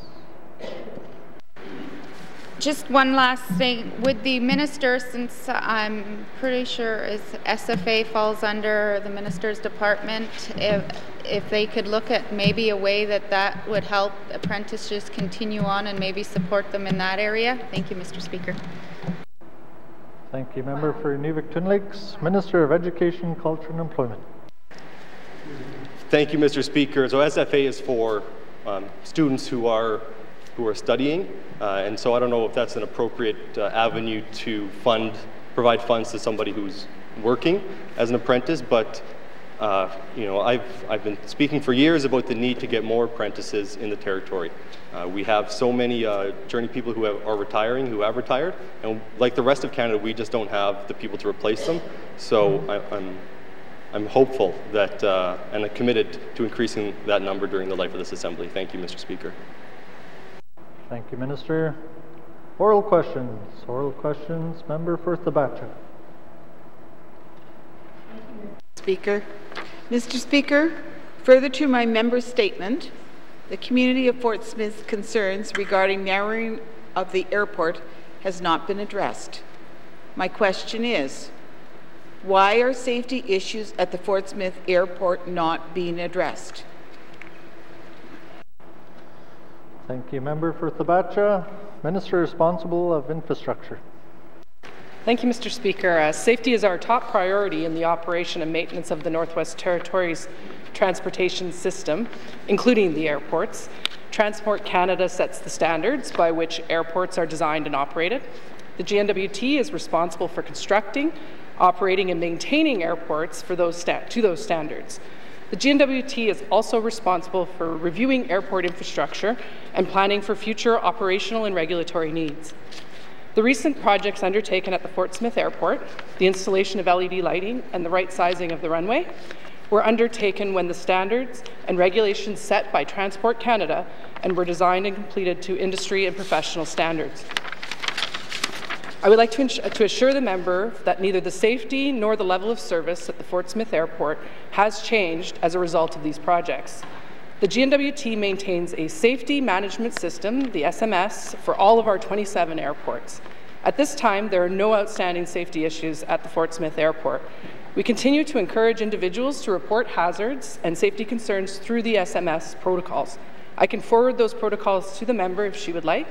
Just one last thing. Would the minister, since I'm pretty sure is S F A falls under the minister's department, if, if they could look at maybe a way that that would help apprentices continue on and maybe support them in that area? Thank you, Mister Speaker. Thank you, member for Inuvik Twin Lakes, Minister of Education, Culture and Employment. Thank you, Mister Speaker. So S F A is for um, students who are who are studying, uh, and so I don't know if that's an appropriate uh, avenue to fund, provide funds to somebody who's working as an apprentice, but uh, you know, I've, I've been speaking for years about the need to get more apprentices in the territory. Uh, we have so many uh, journey people who have, are retiring, who have retired, and like the rest of Canada, we just don't have the people to replace them, so I, I'm, I'm hopeful that, uh, and I'm committed to increasing that number during the life of this assembly. Thank you, Mister Speaker. Thank you, Minister. Oral questions. Oral questions. Member for Thebacha. Thank you, Mister Speaker. Mister Speaker, further to my member's statement, the community of Fort Smith's concerns regarding narrowing of the airport has not been addressed. My question is, why are safety issues at the Fort Smith Airport not being addressed? Thank you, member for Thebacha, Minister responsible of infrastructure. Thank you, Mister Speaker. Uh, safety is our top priority in the operation and maintenance of the Northwest Territories transportation system, including the airports. Transport Canada sets the standards by which airports are designed and operated. The G N W T is responsible for constructing, operating and maintaining airports for those sta- to those standards. The G N W T is also responsible for reviewing airport infrastructure and planning for future operational and regulatory needs. The recent projects undertaken at the Fort Smith Airport, the installation of L E D lighting and the right sizing of the runway, were undertaken when the standards and regulations set by Transport Canada and were designed and completed to industry and professional standards. I would like to, to assure the member that neither the safety nor the level of service at the Fort Smith Airport has changed as a result of these projects. The G N W T maintains a safety management system, the S M S, for all of our twenty-seven airports. At this time, there are no outstanding safety issues at the Fort Smith Airport. We continue to encourage individuals to report hazards and safety concerns through the S M S protocols. I can forward those protocols to the member if she would like,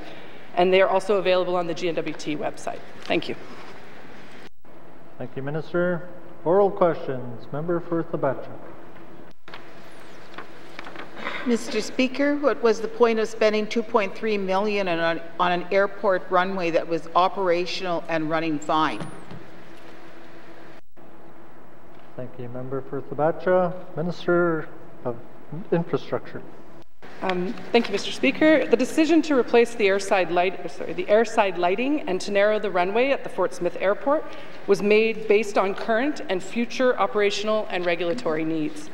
and they are also available on the G N W T website. Thank you. Thank you, Minister. Oral questions. Member for Thebacha. Mister Speaker, what was the point of spending two point three million dollars on, on an airport runway that was operational and running fine? Thank you, Member for Thebacha. Minister of Infrastructure. Um, thank you, Mister Speaker. The decision to replace the airside, light, sorry, the airside lighting and to narrow the runway at the Fort Smith Airport was made based on current and future operational and regulatory needs.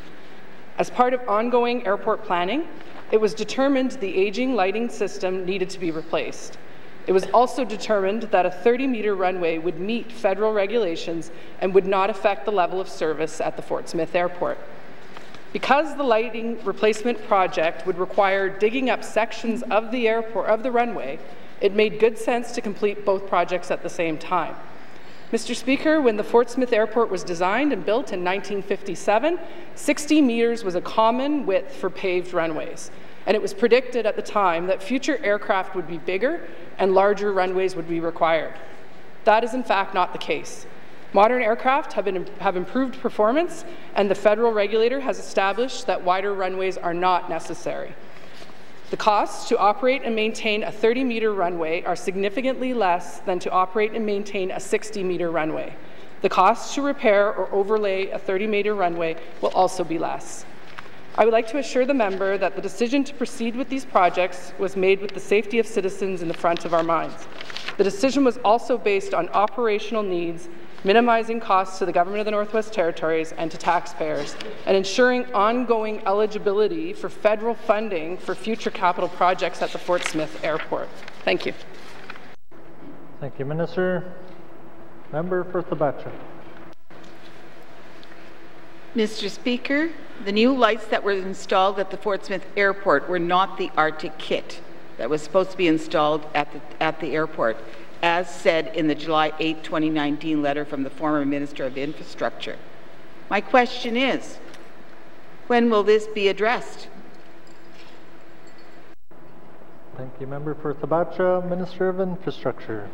As part of ongoing airport planning, it was determined the aging lighting system needed to be replaced. It was also determined that a thirty metre runway would meet federal regulations and would not affect the level of service at the Fort Smith Airport. Because the lighting replacement project would require digging up sections of the airport of the runway, it made good sense to complete both projects at the same time. Mister Speaker, when the Fort Smith Airport was designed and built in nineteen fifty-seven, sixty metres was a common width for paved runways, and it was predicted at the time that future aircraft would be bigger and larger runways would be required. That is in fact not the case. Modern aircraft have, been, have improved performance, and the federal regulator has established that wider runways are not necessary. The costs to operate and maintain a thirty metre runway are significantly less than to operate and maintain a sixty metre runway. The costs to repair or overlay a thirty metre runway will also be less. I would like to assure the member that the decision to proceed with these projects was made with the safety of citizens in the front of our minds. The decision was also based on operational needs, minimizing costs to the Government of the Northwest Territories and to taxpayers, and ensuring ongoing eligibility for federal funding for future capital projects at the Fort Smith Airport. Thank you. Thank you, Minister. Member for Thebacha. Mister Speaker, the new lights that were installed at the Fort Smith Airport were not the Arctic kit that was supposed to be installed at the, at the airport, as said in the July eighth, twenty nineteen letter from the former Minister of Infrastructure. My question is, when will this be addressed? Thank you, Member for Thebacha. Minister of Infrastructure.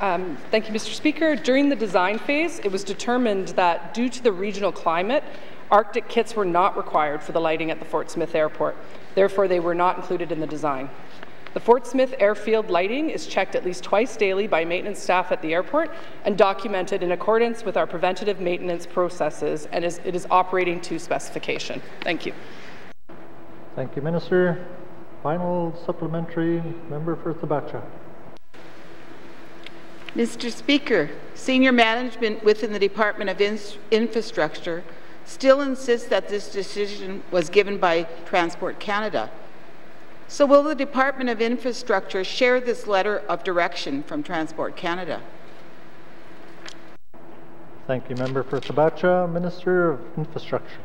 Um, thank you, Mister Speaker. During the design phase, it was determined that due to the regional climate, Arctic kits were not required for the lighting at the Fort Smith Airport. Therefore, they were not included in the design. The Fort Smith Airfield lighting is checked at least twice daily by maintenance staff at the airport and documented in accordance with our preventative maintenance processes, and is, it is operating to specification. Thank you. Thank you, Minister. Final supplementary, Member for Thebacha. Mister Speaker, senior management within the Department of In- Infrastructure still insists that this decision was given by Transport Canada. So will the Department of Infrastructure share this letter of direction from Transport Canada? Thank you, Member for Thebacha. Minister of Infrastructure.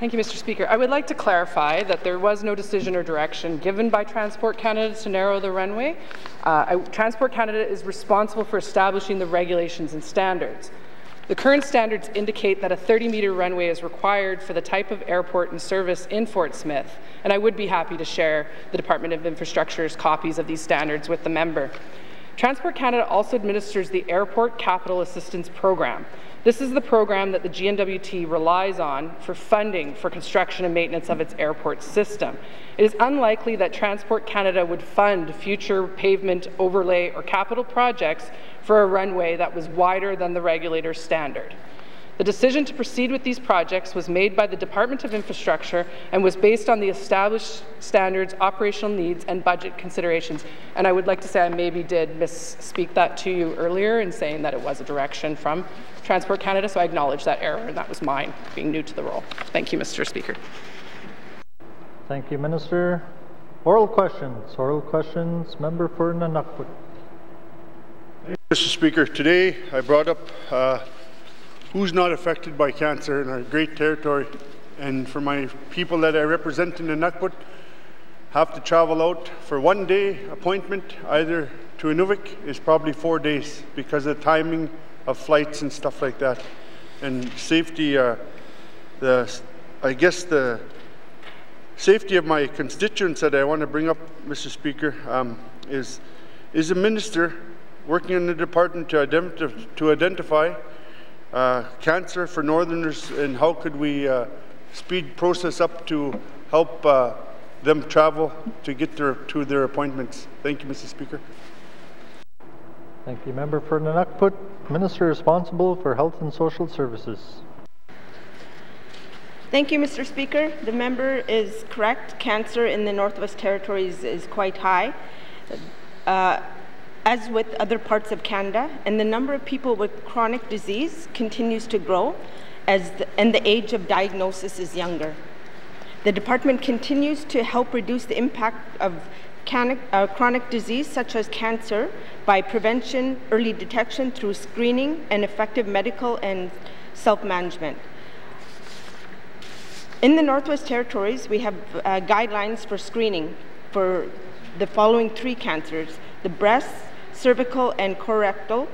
Thank you, Mister Speaker. I would like to clarify that there was no decision or direction given by Transport Canada to narrow the runway. Uh, I, Transport Canada is responsible for establishing the regulations and standards. The current standards indicate that a thirty metre runway is required for the type of airport and service in Fort Smith, and I would be happy to share the Department of Infrastructure's copies of these standards with the member. Transport Canada also administers the Airport Capital Assistance Program. This is the program that the G N W T relies on for funding for construction and maintenance of its airport system. It is unlikely that Transport Canada would fund future pavement overlay or capital projects for a runway that was wider than the regulator's standard. The decision to proceed with these projects was made by the Department of Infrastructure and was based on the established standards, operational needs, and budget considerations. And I would like to say I maybe did misspeak that to you earlier in saying that it was a direction from Transport Canada, so I acknowledge that error, and that was mine, being new to the role. Thank you, Mister Speaker. Thank you, Minister. Oral questions. Oral questions. Member for Nunakput. Mister Speaker, today I brought up uh, who's not affected by cancer in our great territory, and for my people that I represent in Nunakput have to travel out for one day appointment either to Inuvik is probably four days because of the timing of flights and stuff like that, and safety. Uh, the I guess the safety of my constituents that I want to bring up, Mister Speaker, um, is is a minister working in the department to identify to identify uh, cancer for northerners, and how could we uh, speed process up to help uh, them travel to get their, to their appointments. Thank you, Mister Speaker. Thank you, Member for Nunakput. Minister responsible for Health and Social Services. Thank you, Mister Speaker. The member is correct. Cancer in the Northwest Territories is quite high, uh, as with other parts of Canada, and the number of people with chronic disease continues to grow, as the, and the age of diagnosis is younger. The department continues to help reduce the impact of chronic, uh, chronic disease such as cancer by prevention, early detection through screening, and effective medical and self-management. In the Northwest Territories, we have uh, guidelines for screening for the following three cancers: the breast, cervical, and colorectal.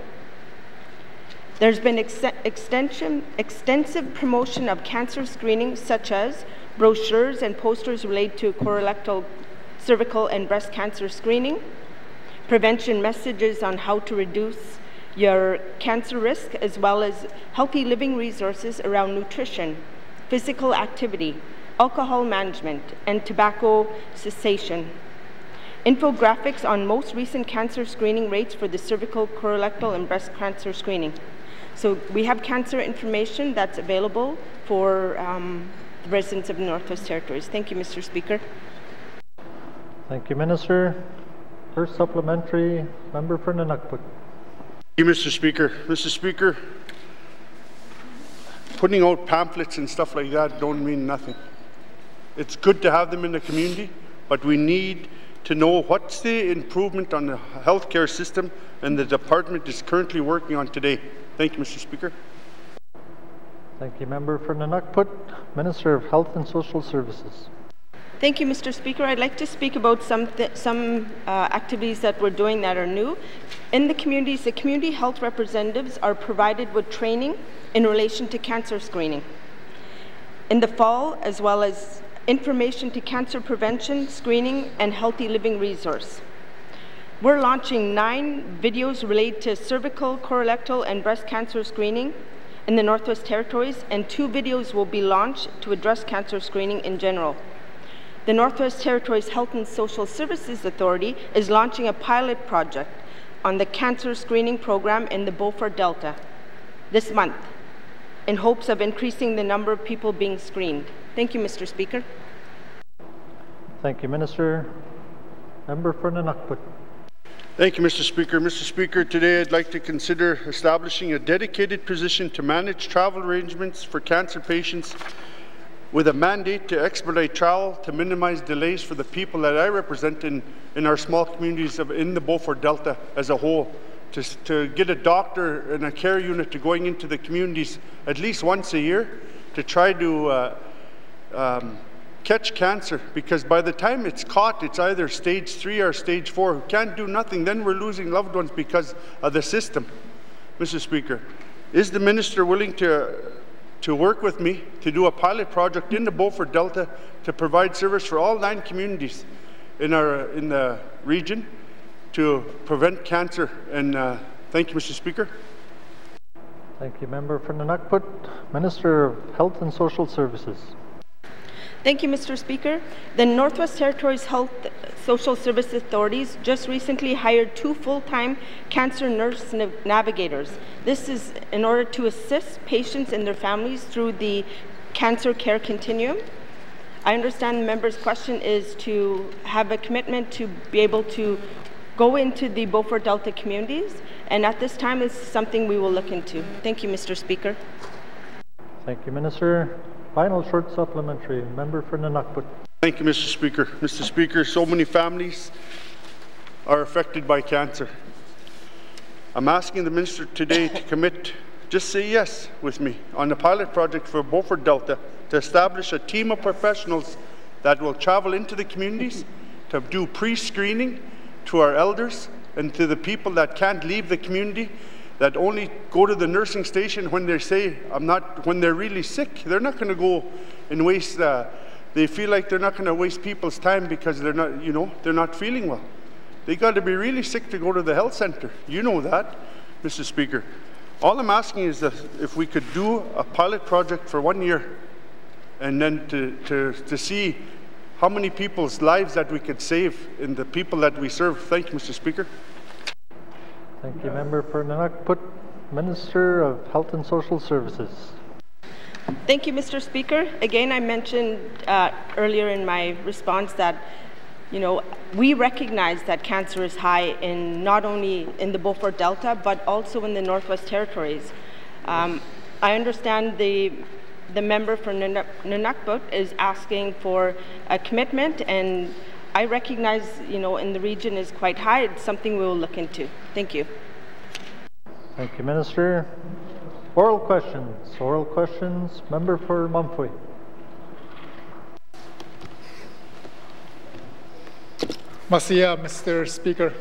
There's been ex extension, extensive promotion of cancer screening, such as brochures and posters related to colorectal, cervical, and breast cancer screening, prevention messages on how to reduce your cancer risk, as well as healthy living resources around nutrition, physical activity, alcohol management, and tobacco cessation. Infographics on most recent cancer screening rates for the cervical, colorectal, and breast cancer screening. So we have cancer information that's available for um, the residents of the Northwest Territories. Thank you, Mister Speaker. Thank you, Minister. First supplementary, member for Nunakput. Thank you, Mister Speaker. Mister Speaker, putting out pamphlets and stuff like that don't mean nothing. It's good to have them in the community, but we need to know what's the improvement on the healthcare system, and the department is currently working on today. Thank you, Mister Speaker. Thank you, Member for Nunakput. Minister of Health and Social Services. Thank you, Mister Speaker. I'd like to speak about some, some uh, activities that we're doing that are new. In the communities, the community health representatives are provided with training in relation to cancer screening in the fall, as well as information to cancer prevention, screening, and healthy living resource. We're launching nine videos related to cervical, colorectal, and breast cancer screening in the Northwest Territories, and two videos will be launched to address cancer screening in general. The Northwest Territories Health and Social Services Authority is launching a pilot project on the cancer screening program in the Beaufort Delta this month, in hopes of increasing the number of people being screened. Thank you, Mister Speaker. Thank you, Minister. Member for Nunakput. Thank you, Mister Speaker. Mister Speaker, today I'd like to consider establishing a dedicated position to manage travel arrangements for cancer patients, with a mandate to expedite travel to minimize delays for the people that I represent in, in our small communities of, in the Beaufort Delta as a whole. To, to get a doctor and a care unit to going into the communities at least once a year to try to uh, um, catch cancer, because by the time it's caught, it's either stage three or stage four. We can't do nothing. Then we're losing loved ones because of the system. Mister Speaker, is the minister willing to, to work with me to do a pilot project in the Beaufort Delta to provide service for all nine communities in, our, in the region to prevent cancer? And uh, thank you, Mister Speaker. Thank you, Member for Nunakput. Minister of Health and Social Services. Thank you, Mister Speaker. The Northwest Territories Health Social Service Authorities just recently hired two full-time cancer nurse nav navigators. This is in order to assist patients and their families through the cancer care continuum. I understand the member's question is to have a commitment to be able to go into the Beaufort Delta communities, and at this time it's something we will look into. Thank you, Mister Speaker. Thank you, Minister. Final short supplementary, member for Nunakput. Thank you, Mister Speaker. Mister Speaker, so many families are affected by cancer. I'm asking the Minister today to commit, just say yes with me, on the pilot project for Beaufort Delta to establish a team of professionals that will travel into the communities to do pre-screening to our elders and to the people that can't leave the community, that only go to the nursing station when they say, I'm not, when they're really sick. They're not going to go and waste, uh, they feel like they're not going to waste people's time because they're not, you know, they're not feeling well. They got to be really sick to go to the health centre. You know that, Mister Speaker. All I'm asking is that if we could do a pilot project for one year and then to, to, to see how many people's lives that we could save in the people that we serve. Thank you, Mister Speaker. Thank you, Member for Nunakput, Minister of Health and Social Services. Thank you, Mister Speaker. Again, I mentioned uh, earlier in my response that you know, we recognize that cancer is high in not only in the Beaufort Delta, but also in the Northwest Territories. Um, I understand the, the member for Nunakput is asking for a commitment, and I recognize, you know, in the region is quite high. It's something we will look into. Thank you. Thank you, Minister. Oral questions. Oral questions. Member for Mumphrey. Masiya, Mister Speaker.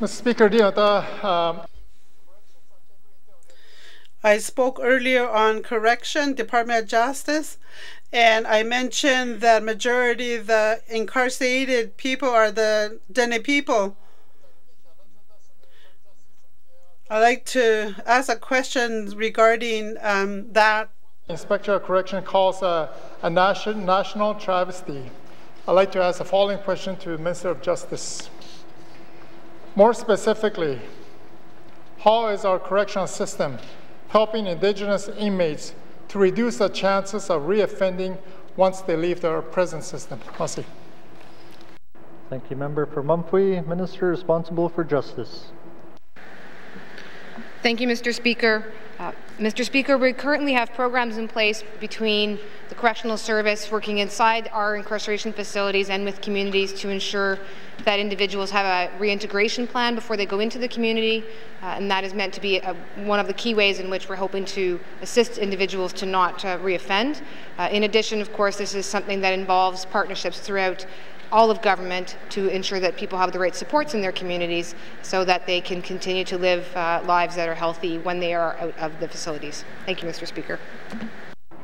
Mister Speaker, um, I spoke earlier on correction, Department of Justice, and I mentioned that majority of the incarcerated people are the Dene people. I'd like to ask a question regarding um, that. Inspector of Correction calls a, a nation, national travesty. I'd like to ask the following question to the Minister of Justice. More specifically, how is our correctional system helping Indigenous inmates to reduce the chances of reoffending once they leave our prison system? Masi. Thank you, Member for Mumphrey, Minister responsible for Justice. Thank you, Mister Speaker. Uh, Mister Speaker, we currently have programs in place between the Correctional Service working inside our incarceration facilities and with communities to ensure that individuals have a reintegration plan before they go into the community, uh, and that is meant to be a, one of the key ways in which we're hoping to assist individuals to not uh, reoffend. Uh, in addition, of course, this is something that involves partnerships throughout all of government to ensure that people have the right supports in their communities so that they can continue to live uh, lives that are healthy when they are out of the facilities. Thank you, Mister Speaker.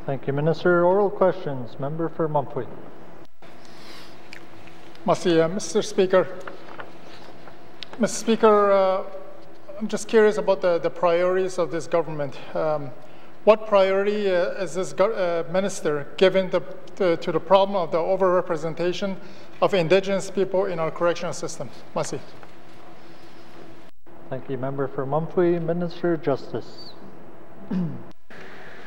Thank you, Minister. Oral questions. Member for Mumphrey. Masiya, Mister Speaker. Mister Speaker, uh, I'm just curious about the, the priorities of this government. Um, what priority uh, is this uh, minister given the, the, to the problem of the overrepresentation of Indigenous people in our correctional system? Masi. Thank you, Member for Mumphrey, Minister of Justice.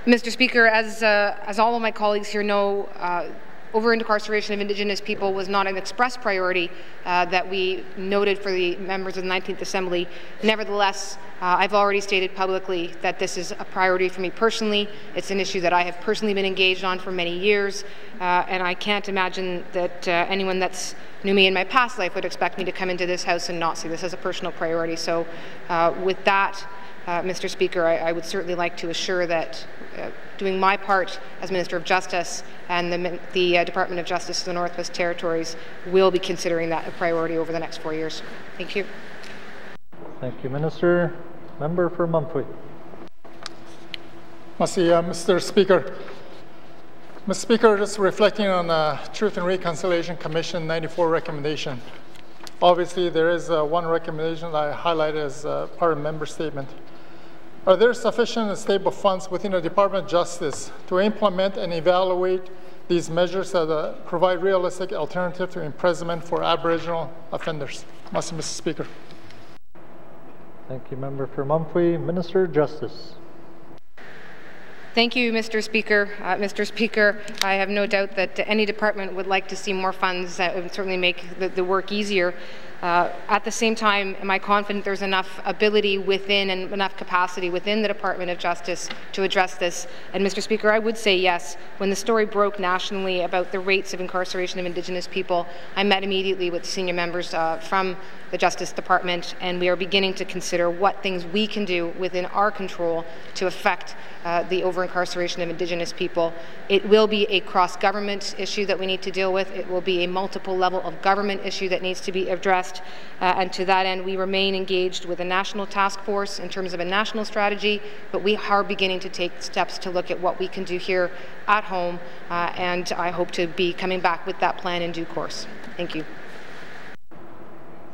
Mister Speaker, as, uh, as all of my colleagues here know, uh, over-incarceration of Indigenous people was not an express priority uh, that we noted for the members of the nineteenth Assembly. Nevertheless, uh, I've already stated publicly that this is a priority for me personally. It's an issue that I have personally been engaged on for many years, uh, and I can't imagine that uh, anyone that's knew me in my past life would expect me to come into this House and not see this as a personal priority. So uh, with that, Uh, Mister Speaker, I, I would certainly like to assure that uh, doing my part as Minister of Justice and the, the uh, Department of Justice of the Northwest Territories will be considering that a priority over the next four years. Thank you. Thank you, Minister. Member for Mumphrey. Masiya, Mister Speaker. Mister Speaker, just reflecting on the uh, Truth and Reconciliation Commission ninety-four recommendation. Obviously, there is uh, one recommendation that I highlighted as uh, part of the member statement. Are there sufficient and stable funds within the Department of Justice to implement and evaluate these measures that uh, provide realistic alternative to imprisonment for Aboriginal offenders? Must, Mister Speaker. Thank you, Member for Mumphrey, Minister of Justice. Thank you, Mister Speaker. Uh, Mister Speaker, I have no doubt that any department would like to see more funds that would certainly make the, the work easier. Uh, at the same time, am I confident there's enough ability within and enough capacity within the Department of Justice to address this? And Mister Speaker, I would say yes. When the story broke nationally about the rates of incarceration of Indigenous people, I met immediately with senior members uh, from the Justice Department, and we are beginning to consider what things we can do within our control to affect uh, the over-incarceration of Indigenous people. It will be a cross-government issue that we need to deal with. It will be a multiple level of government issue that needs to be addressed. Uh, and to that end, we remain engaged with a national task force in terms of a national strategy, but we are beginning to take steps to look at what we can do here at home, uh, and I hope to be coming back with that plan in due course. Thank you.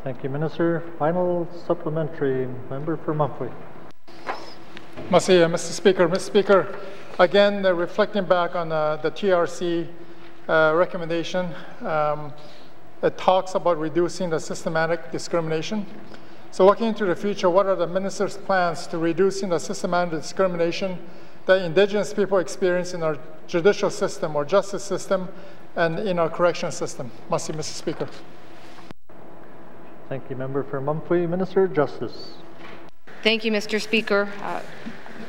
Thank you, Minister. Final supplementary, member for Mumphrey. Mister Speaker, Mister Speaker, again, uh, reflecting back on uh, the T R C uh, recommendation, um, it talks about reducing the systematic discrimination. So looking into the future, what are the Minister's plans to reducing the systematic discrimination that Indigenous people experience in our judicial system or justice system and in our correction system? Must be, Mister Speaker. Thank you, Member for Mumphrey. Minister of Justice. Thank you, Mister Speaker. Uh,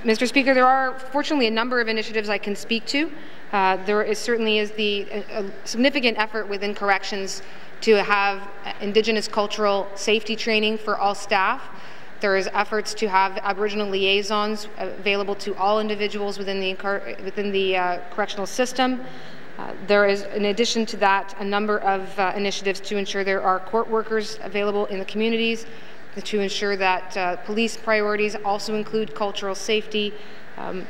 Mister Speaker, there are fortunately a number of initiatives I can speak to. Uh, there is certainly is the a, a significant effort within corrections to have Indigenous cultural safety training for all staff. There is efforts to have Aboriginal liaisons available to all individuals within the within the uh, correctional system. Uh, there is, in addition to that, a number of uh, initiatives to ensure there are court workers available in the communities, to ensure that uh, police priorities also include cultural safety. Um,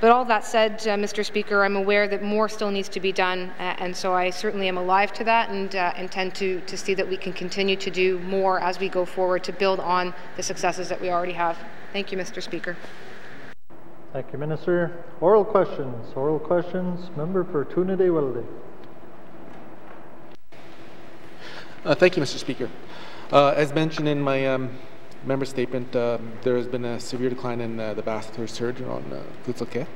But all that said, uh, Mister Speaker, I'm aware that more still needs to be done, uh, and so I certainly am alive to that and uh, intend to, to see that we can continue to do more as we go forward to build on the successes that we already have. Thank you, Mister Speaker. Thank you, Minister. Oral questions. Oral questions. Member for Tu Nedhe-Wiilideh. Uh, thank you, Mister Speaker. Uh, as mentioned in my um, member statement, um, there has been a severe decline in uh, the Bathurst herd on uh, Łutsël K'é.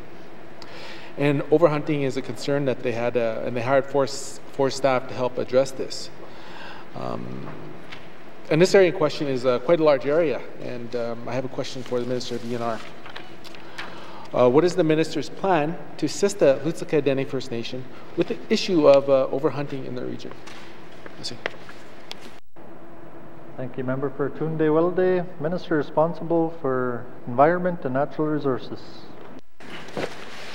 And overhunting is a concern that they had, uh, and they hired four, four staff to help address this. Um, and this area in question is uh, quite a large area, and um, I have a question for the Minister of E N R. Uh, what is the Minister's plan to assist the Łutsël K'é Dene First Nation with the issue of uh, overhunting in the region? Let's see. Thank you, Member for Tu Nedhe-Wiilideh. Minister responsible for Environment and Natural Resources.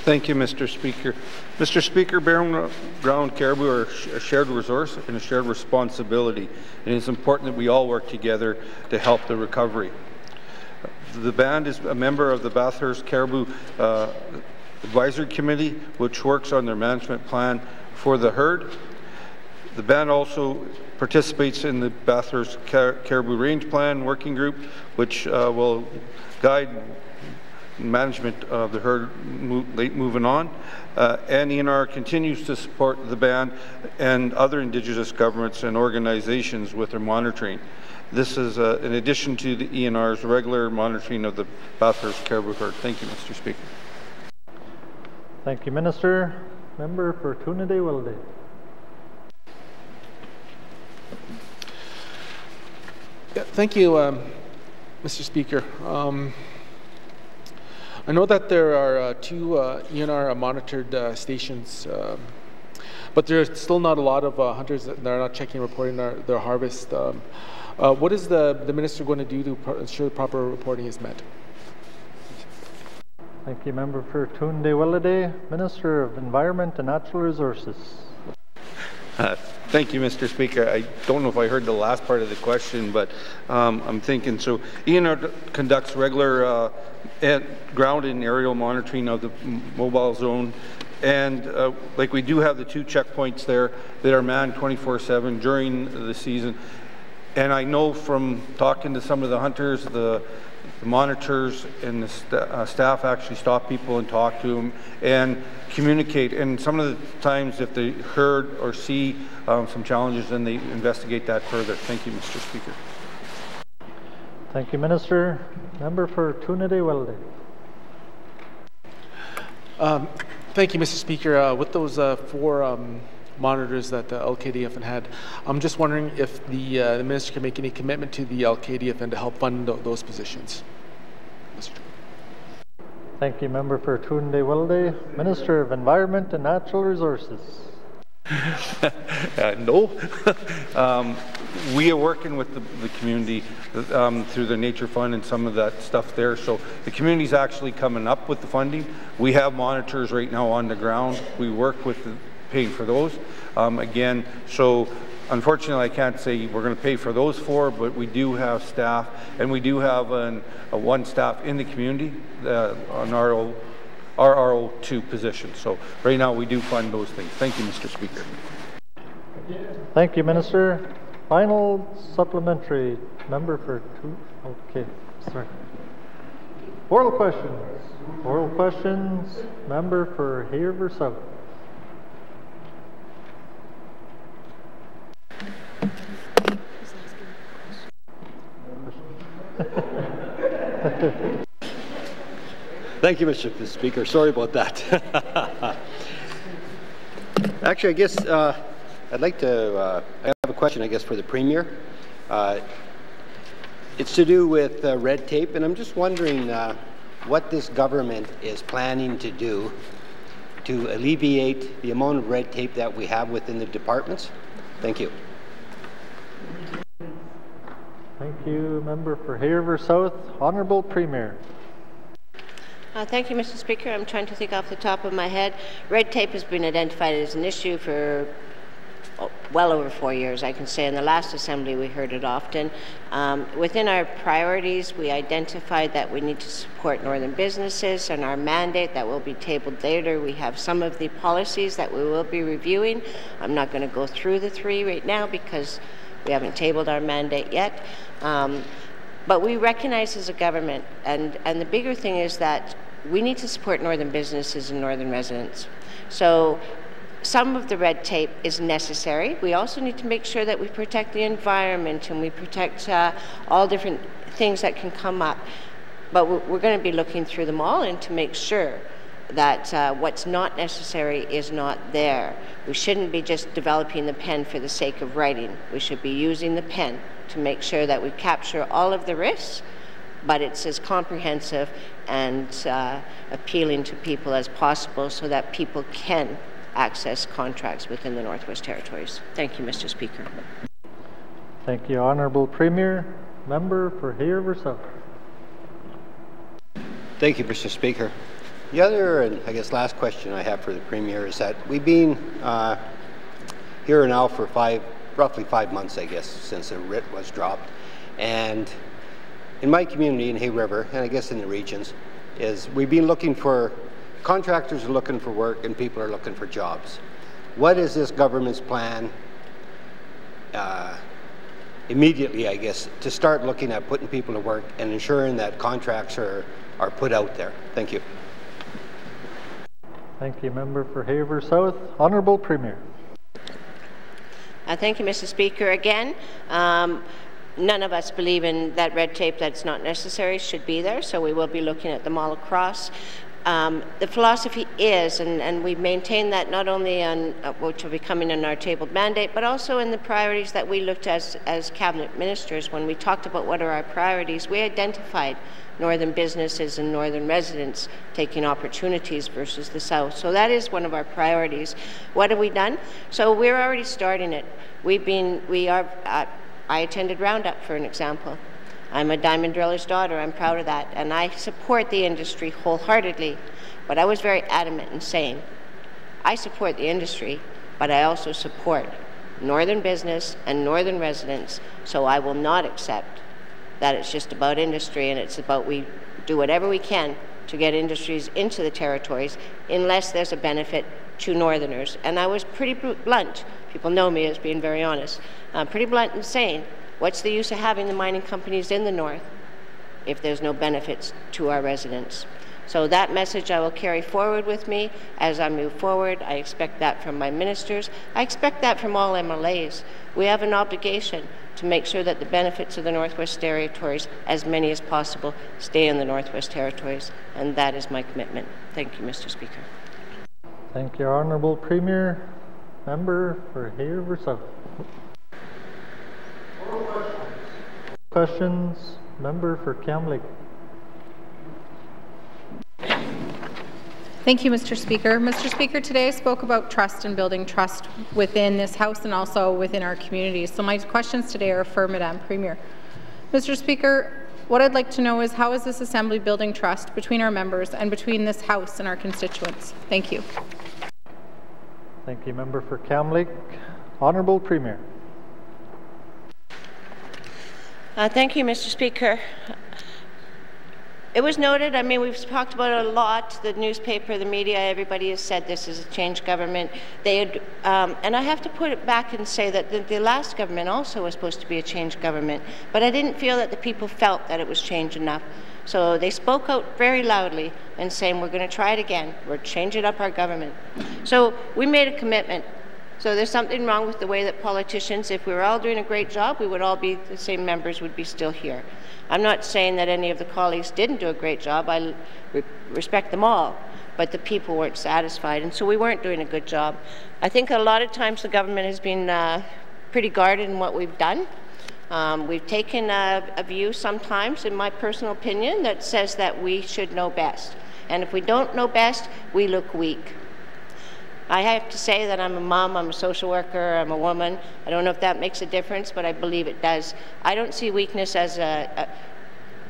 Thank you, Mister Speaker. Mister Speaker, barren ground caribou are a shared resource and a shared responsibility, and it's important that we all work together to help the recovery. The band is a member of the Bathurst Caribou uh, Advisory Committee, which works on their management plan for the herd. The band also participates in the Bathurst Car Caribou Range Plan Working Group, which uh, will guide management of the herd mo late moving on. Uh, and E N R continues to support the band and other Indigenous governments and organizations with their monitoring. This is uh, in addition to the E N R's regular monitoring of the Bathurst Caribou herd. Thank you, Mister Speaker. Thank you, Minister. Member for Tu Nedhe-Wiilideh. Yeah, thank you, um, Mister Speaker. Um, I know that there are uh, two uh, E N R-monitored uh, stations, um, but there's still not a lot of uh, hunters that are not checking and reporting their, their harvest. Um, uh, what is the, the Minister going to do to pro ensure the proper reporting is met? Thank you, Member for Tu Nedhe-Wiilideh. Minister of Environment and Natural Resources. Uh, Thank you, Mister Speaker. I don't know if I heard the last part of the question, but um, I'm thinking, so E N R conducts regular uh, ground and aerial monitoring of the mobile zone, and uh, like we do have the two checkpoints there that are manned twenty-four seven during the season. And I know from talking to some of the hunters, the, the monitors and the st uh, staff actually stop people and talk to them and communicate. And some of the times, if they heard or see um, some challenges, then they investigate that further. Thank you, Mister Speaker. Thank you, Minister. Member for Tu Nedhe-Wiilideh. Um, thank you, Mister Speaker. Uh, with those uh, four um, monitors that the L K D F had. I'm just wondering if the, uh, the Minister can make any commitment to the L K D F and to help fund th those positions. Mister Thank you, Member for Tu Nedhe-Wiilideh. Minister of Environment and Natural Resources. uh, no. um, we are working with the, the community um, through the Nature Fund and some of that stuff there. So the community is actually coming up with the funding. We have monitors right now on the ground. We work with the, paying for those. Um, again, so unfortunately I can't say we're going to pay for those four, but we do have staff, and we do have an, a one staff in the community uh, on our R R O two position. So right now we do fund those things. Thank you, Mister Speaker. Thank you, Minister. Final supplementary member for two. Okay, sorry. Oral questions. Oral questions. Member for Hay River South. Thank you, Mister Speaker. Sorry about that. Actually, I guess uh, I'd like to, uh, I have a question, I guess, for the Premier. Uh, it's to do with uh, red tape, and I'm just wondering uh, what this government is planning to do to alleviate the amount of red tape that we have within the departments. Thank you. Thank you, Member for Hay River South. Honourable Premier. Uh, thank you, Mister Speaker. I'm trying to think off the top of my head. Red tape has been identified as an issue for oh, well over four years, I can say. In the last Assembly, we heard it often. Um, within our priorities, we identified that we need to support northern businesses, and our mandate that will be tabled later. We have some of the policies that we will be reviewing. I'm not going to go through the three right now because we haven't tabled our mandate yet, um, but we recognize as a government, and, and the bigger thing is that we need to support northern businesses and northern residents. So some of the red tape is necessary. We also need to make sure that we protect the environment and we protect uh, all different things that can come up. But we're, we're going to be looking through them all and to make sure that uh, what's not necessary is not there. We shouldn't be just developing the pen for the sake of writing. We should be using the pen to make sure that we capture all of the risks, but it's as comprehensive and uh, appealing to people as possible so that people can access contracts within the Northwest Territories. Thank you, Mister Speaker. Thank you, Honourable Premier. Member for Hay River South. Thank you, Mister Speaker. The other, and I guess last question I have for the Premier is that we've been uh, here now for five, roughly five months, I guess, since the writ was dropped. And in my community in Hay River, and I guess in the regions, is we've been looking for, contractors are looking for work and people are looking for jobs. What is this government's plan uh, immediately, I guess, to start looking at putting people to work and ensuring that contracts are, are put out there? Thank you. Thank you, Member for Hay River South. Honourable Premier. Uh, thank you, Mister Speaker. Again, um, none of us believe in that red tape that's not necessary should be there, so we will be looking at them all across. Um, the philosophy is, and, and we maintain that not only on uh, which will be coming in our tabled mandate, but also in the priorities that we looked at as, as cabinet ministers when we talked about what are our priorities. We identified northern businesses and northern residents taking opportunities versus the south. So that is one of our priorities. What have we done? So we're already starting it. We've been, we are, uh, I attended Roundup, for an example. I'm a diamond driller's daughter, I'm proud of that, and I support the industry wholeheartedly, but I was very adamant in saying, I support the industry, but I also support northern business and northern residents, so I will not accept that it's just about industry and it's about we do whatever we can to get industries into the territories unless there's a benefit to northerners. And I was pretty blunt, people know me as being very honest, I'm pretty blunt in saying, what's the use of having the mining companies in the north if there's no benefits to our residents? So that message I will carry forward with me as I move forward. I expect that from my ministers. I expect that from all M L As. We have an obligation to make sure that the benefits of the Northwest Territories, as many as possible, stay in the Northwest Territories, and that is my commitment. Thank you, Mister Speaker. Thank you, Honourable Premier. member for Hay River South. Oral questions. Questions, member for Kam Lake. Thank you, Mister Speaker. Mister Speaker, today I spoke about trust and building trust within this House and also within our communities. So my questions today are for Madame Premier. Mister Speaker, what I'd like to know is how is this Assembly building trust between our members and between this House and our constituents? Thank you. Thank you, Member for Kam Lake. Honourable Premier. Uh, thank you, Mister Speaker. It was noted, I mean, we've talked about it a lot, the newspaper, the media, everybody has said this is a changed government. They had, um, and I have to put it back and say that the, the last government also was supposed to be a changed government, but I didn't feel that the people felt that it was changed enough. So they spoke out very loudly and saying, we're going to try it again, we're changing up our government. So we made a commitment. So there's something wrong with the way that politicians, if we were all doing a great job, we would all be, the same members would be still here. I'm not saying that any of the colleagues didn't do a great job, I re respect them all, but the people weren't satisfied, and so we weren't doing a good job. I think a lot of times the government has been uh, pretty guarded in what we've done. Um, we've taken a, a view sometimes, in my personal opinion, that says that we should know best. And if we don't know best, we look weak. I have to say that I'm a mom, I'm a social worker, I'm a woman. I don't know if that makes a difference, but I believe it does. I don't see weakness as a, a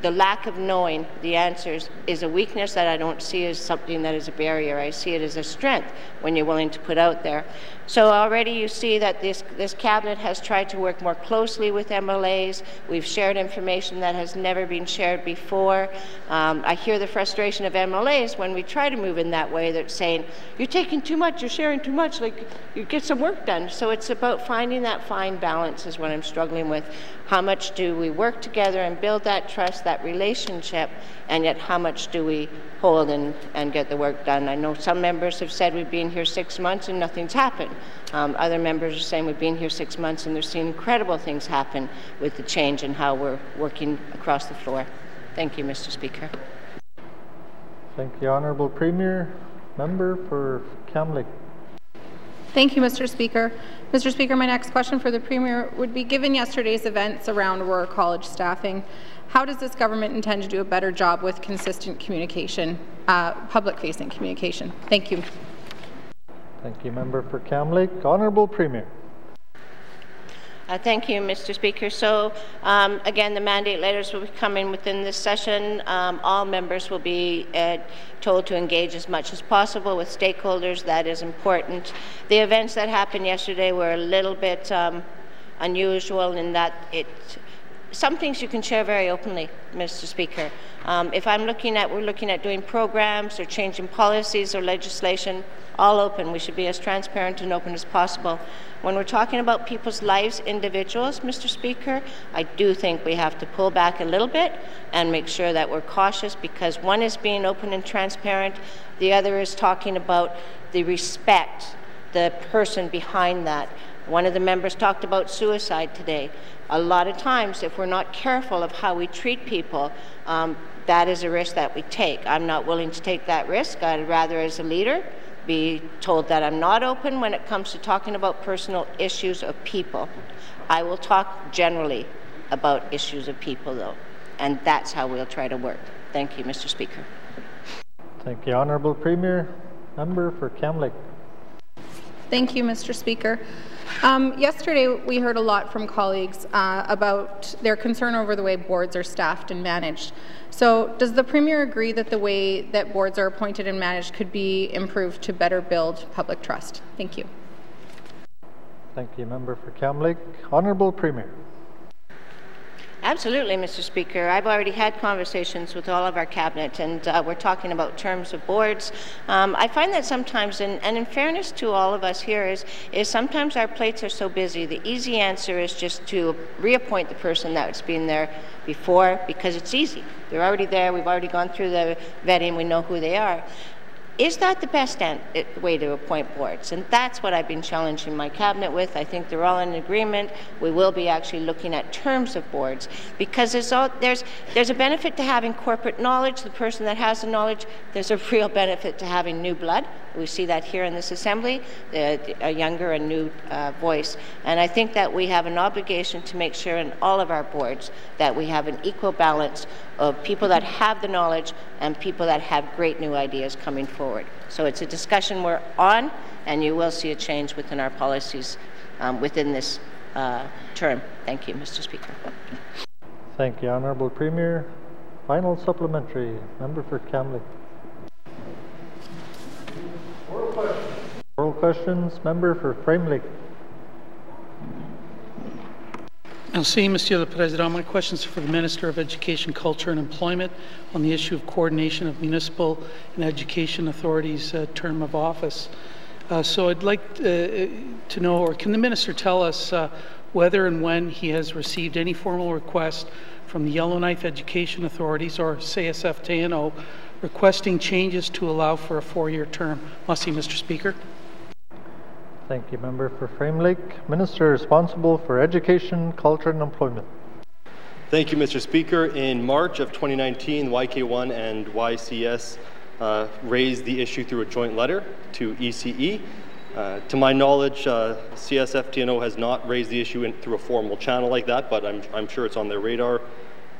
the lack of knowing the answers is a weakness that I don't see as something that is a barrier. I see it as a strength when you're willing to put out there. So already you see that this, this cabinet has tried to work more closely with M L As. We've shared information that has never been shared before. Um, I hear the frustration of M L As when we try to move in that way. They're saying, you're taking too much, you're sharing too much, like you get some work done. So it's about finding that fine balance is what I'm struggling with. How much do we work together and build that trust, that relationship, and yet how much do we hold and, and get the work done? I know some members have said we've been here six months and nothing's happened. Um, other members are saying we've been here six months and they're seeing incredible things happen with the change in how we're working across the floor. Thank you, Mister Speaker. Thank you, Honourable Premier. Member for Kam Lake. Thank you, Mister Speaker. Mister Speaker, my next question for the Premier would be, given yesterday's events around Aurora College staffing, how does this government intend to do a better job with consistent communication, uh, public-facing communication? Thank you. Thank you, Member for Kam Lake. Honourable Premier. Uh, thank you, Mister Speaker. So, um, again, the mandate letters will be coming within this session. Um, all members will be uh, told to engage as much as possible with stakeholders. That is important. The events that happened yesterday were a little bit um, unusual in that it. Some things you can share very openly, Mister Speaker. Um, if I'm looking at, we're looking at doing programs or changing policies or legislation, all open. We should be as transparent and open as possible. When we're talking about people's lives, individuals, Mister Speaker, I do think we have to pull back a little bit and make sure that we're cautious, because one is being open and transparent, the other is talking about the respect, the person behind that. One of the members talked about suicide today. A lot of times, if we're not careful of how we treat people, um, that is a risk that we take. I'm not willing to take that risk. I'd rather, as a leader, be told that I'm not open when it comes to talking about personal issues of people. I will talk generally about issues of people, though, and that's how we'll try to work. Thank you, Mister Speaker. Thank you, Honourable Premier. Member for Kam Lake. Thank you, Mister Speaker. Um, yesterday, we heard a lot from colleagues uh, about their concern over the way boards are staffed and managed. So, does the Premier agree that the way that boards are appointed and managed could be improved to better build public trust? Thank you. Thank you, Member for Kam Lake. Honourable Premier. Absolutely, Mister Speaker. I've already had conversations with all of our cabinet, and uh, we're talking about terms of boards. Um, I find that sometimes, and, and in fairness to all of us here, is, is sometimes our plates are so busy. The easy answer is just to reappoint the person that's been there before, because it's easy. They're already there. We've already gone through the vetting. We know who they are. Is that the best way to appoint boards? And that's what I've been challenging my cabinet with. I think they're all in agreement. We will be actually looking at terms of boards, because there's, all, there's, there's a benefit to having corporate knowledge. The person that has the knowledge, there's a real benefit to having new blood. We see that here in this Assembly, a younger and new uh, voice. And I think that we have an obligation to make sure in all of our boards that we have an equal balance of people that have the knowledge and people that have great new ideas coming forward. So it's a discussion we're on, and you will see a change within our policies um, within this uh, term. Thank you, Mister Speaker. Thank you, Honourable Premier. Final supplementary, member for Kam Lake. Oral questions. Oral questions, member for Framley. Merci, Monsieur le Président. My questions are for the Minister of Education, Culture and Employment on the issue of coordination of municipal and education authorities' uh, term of office. Uh, so I'd like uh, to know, or can the Minister tell us uh, whether and when he has received any formal request from the Yellowknife Education Authorities, or C S F T N O, requesting changes to allow for a four-year term? Merci, Mister Speaker. Thank you, Member for Framlake. Minister responsible for Education, Culture and Employment. Thank you, Mister Speaker. In March of twenty nineteen, Y K one and Y C S uh, raised the issue through a joint letter to E C E. Uh, to my knowledge, uh, C S F T N O has not raised the issue in, through a formal channel like that, but I'm, I'm sure it's on their radar.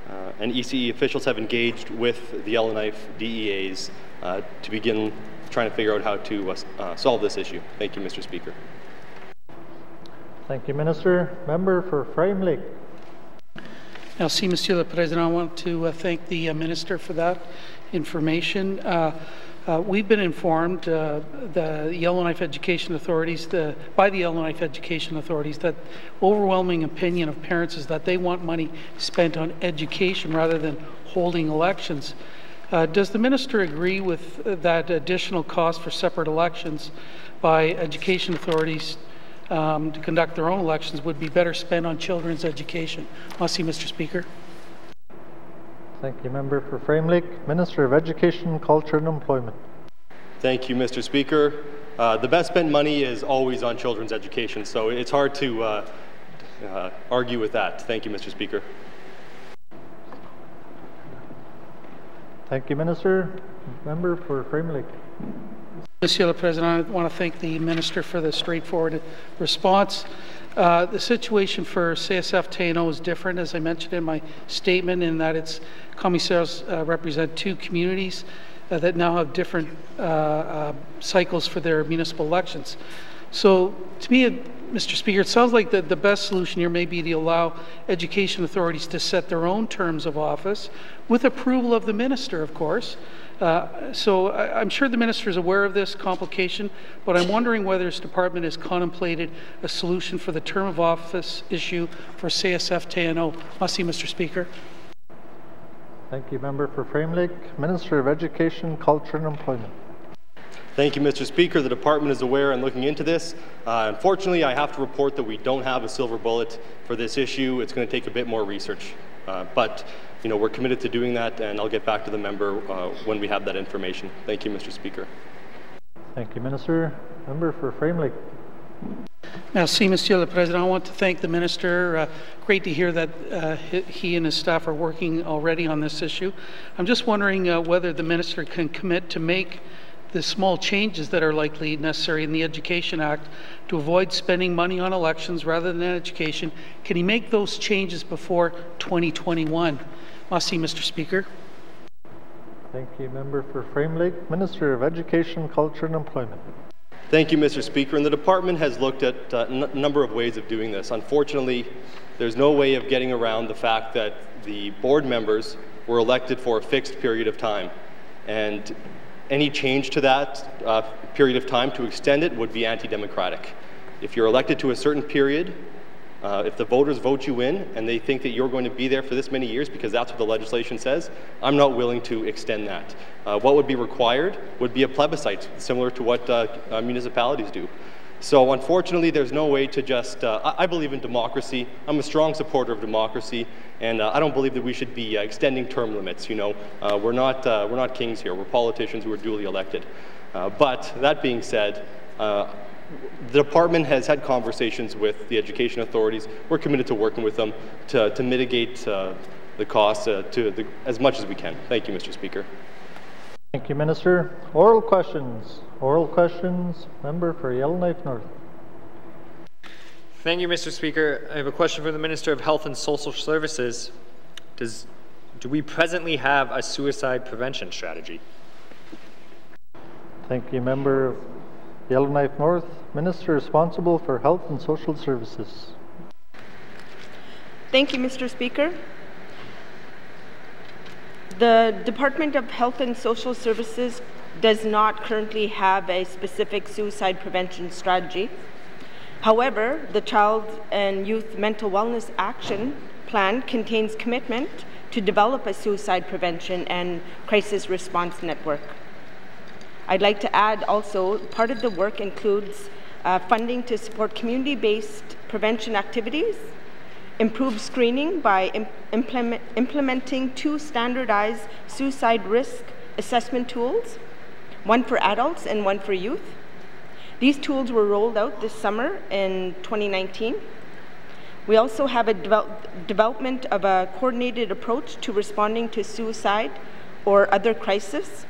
Uh, and E C E officials have engaged with the Yellowknife D E As uh, to begin trying to figure out how to uh, uh, solve this issue. Thank you, Mister Speaker. Thank you, Minister. Member for Framley. Merci, Monsieur le Président. I want to uh, thank the uh, Minister for that information. Uh, Uh, we've been informed uh, the Yellowknife Education Authorities, the, by the Yellowknife Education Authorities, that overwhelming opinion of parents is that they want money spent on education rather than holding elections. Uh, does the Minister agree with that additional cost for separate elections by education authorities um, to conduct their own elections would be better spent on children's education? Merci, Mister Speaker. Thank you, Member for Framlake. Minister of Education, Culture and Employment. Thank you, Mister Speaker. Uh, the best spent money is always on children's education, so it's hard to uh, uh, argue with that. Thank you, Mister Speaker. Thank you, Minister. Member for Framlake. Monsieur le Président, I want to thank the Minister for the straightforward response. Uh, the situation for C S F T N O is different, as I mentioned in my statement, in that its commissaires uh, represent two communities uh, that now have different uh, uh, cycles for their municipal elections. So, to me, Mister Speaker, it sounds like the, the best solution here may be to allow education authorities to set their own terms of office, with approval of the Minister, of course. Uh, so I, I'm sure the Minister is aware of this complication, but I'm wondering whether his department has contemplated a solution for the term of office issue for C S F T N O. Merci, Mister Speaker. Thank you, Member for Framlake. Minister of Education, Culture and Employment. Thank you, Mister Speaker. The department is aware and looking into this. Uh, unfortunately, I have to report that we don't have a silver bullet for this issue. It's going to take a bit more research. Uh, but you know, we're committed to doing that, and I'll get back to the member uh, when we have that information. Thank you, Mister Speaker. Thank you, Minister. Member for Framley. Merci, Monsieur le Président. I want to thank the Minister. Uh, great to hear that uh, he and his staff are working already on this issue. I'm just wondering uh, whether the Minister can commit to make the small changes that are likely necessary in the Education Act to avoid spending money on elections rather than education. Can he make those changes before twenty twenty-one? Merci, Mister Speaker. Thank you, Member for Framlake. Minister of Education, Culture and Employment. Thank you, Mister Speaker. And the department has looked at a uh, number of ways of doing this. Unfortunately, there's no way of getting around the fact that the board members were elected for a fixed period of time, and any change to that uh, period of time to extend it would be anti-democratic. If you're elected to a certain period, uh, if the voters vote you in and they think that you're going to be there for this many years because that's what the legislation says, I'm not willing to extend that. Uh, what would be required would be a plebiscite, similar to what uh, uh, municipalities do. So unfortunately, there's no way to just, uh, I believe in democracy. I'm a strong supporter of democracy, and uh, I don't believe that we should be uh, extending term limits, you know. Uh, we're not, uh, we're not kings here, we're politicians who are duly elected. Uh, but that being said, uh, the department has had conversations with the education authorities. We're committed to working with them to, to mitigate uh, the costs uh, to the, as much as we can. Thank you, Mister Speaker. Thank you, Minister. Oral questions. Oral questions. Member for Yellowknife North. Thank you, Mister Speaker. I have a question for the Minister of Health and Social Services. Does, do we presently have a suicide prevention strategy? Thank you, Member of Yellowknife North. Minister responsible for Health and Social Services. Thank you, Mister Speaker. The Department of Health and Social Services does not currently have a specific suicide prevention strategy. However, the Child and Youth Mental Wellness Action Plan contains commitment to develop a suicide prevention and crisis response network. I'd like to add also, part of the work includes uh, funding to support community-based prevention activities, improve screening by imp implement, implementing two standardized suicide risk assessment tools, one for adults and one for youth. These tools were rolled out this summer in twenty nineteen. We also have a develop development of a coordinated approach to responding to suicide or other crisis.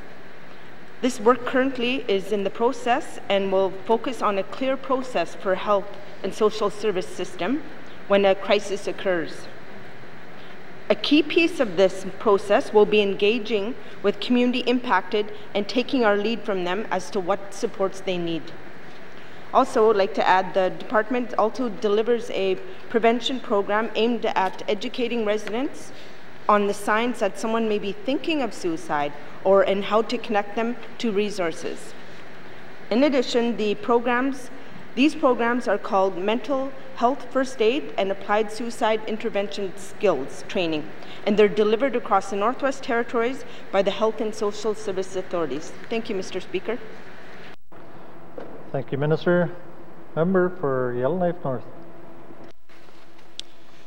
This work currently is in the process and will focus on a clear process for health and social service system when a crisis occurs. A key piece of this process will be engaging with community impacted and taking our lead from them as to what supports they need. Also, I'd like to add the department also delivers a prevention program aimed at educating residents on the signs that someone may be thinking of suicide or and how to connect them to resources. In addition, the programs These programs are called Mental Health First Aid and Applied Suicide Intervention Skills Training, and they're delivered across the Northwest Territories by the Health and Social Service Authorities. Thank you, Mister Speaker. Thank you, Minister. Member for Yellowknife North.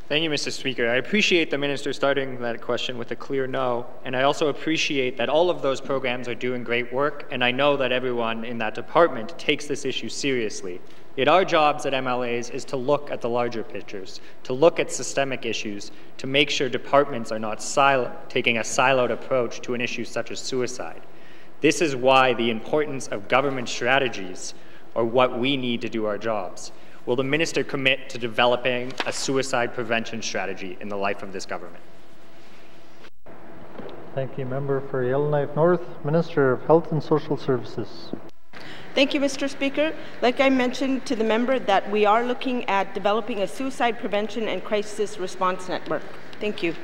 Thank you, Mister Speaker. I appreciate the Minister starting that question with a clear no, and I also appreciate that all of those programs are doing great work, and I know that everyone in that department takes this issue seriously. Yet our jobs at M L As is to look at the larger pictures, to look at systemic issues, to make sure departments are not silo taking a siloed approach to an issue such as suicide. This is why the importance of government strategies are what we need to do our jobs. Will the Minister commit to developing a suicide prevention strategy in the life of this government? Thank you, Member for Yellowknife North. Minister of Health and Social Services. Thank you, Mister Speaker. Like I mentioned to the member, that we are looking at developing a suicide prevention and crisis response network. Thank you.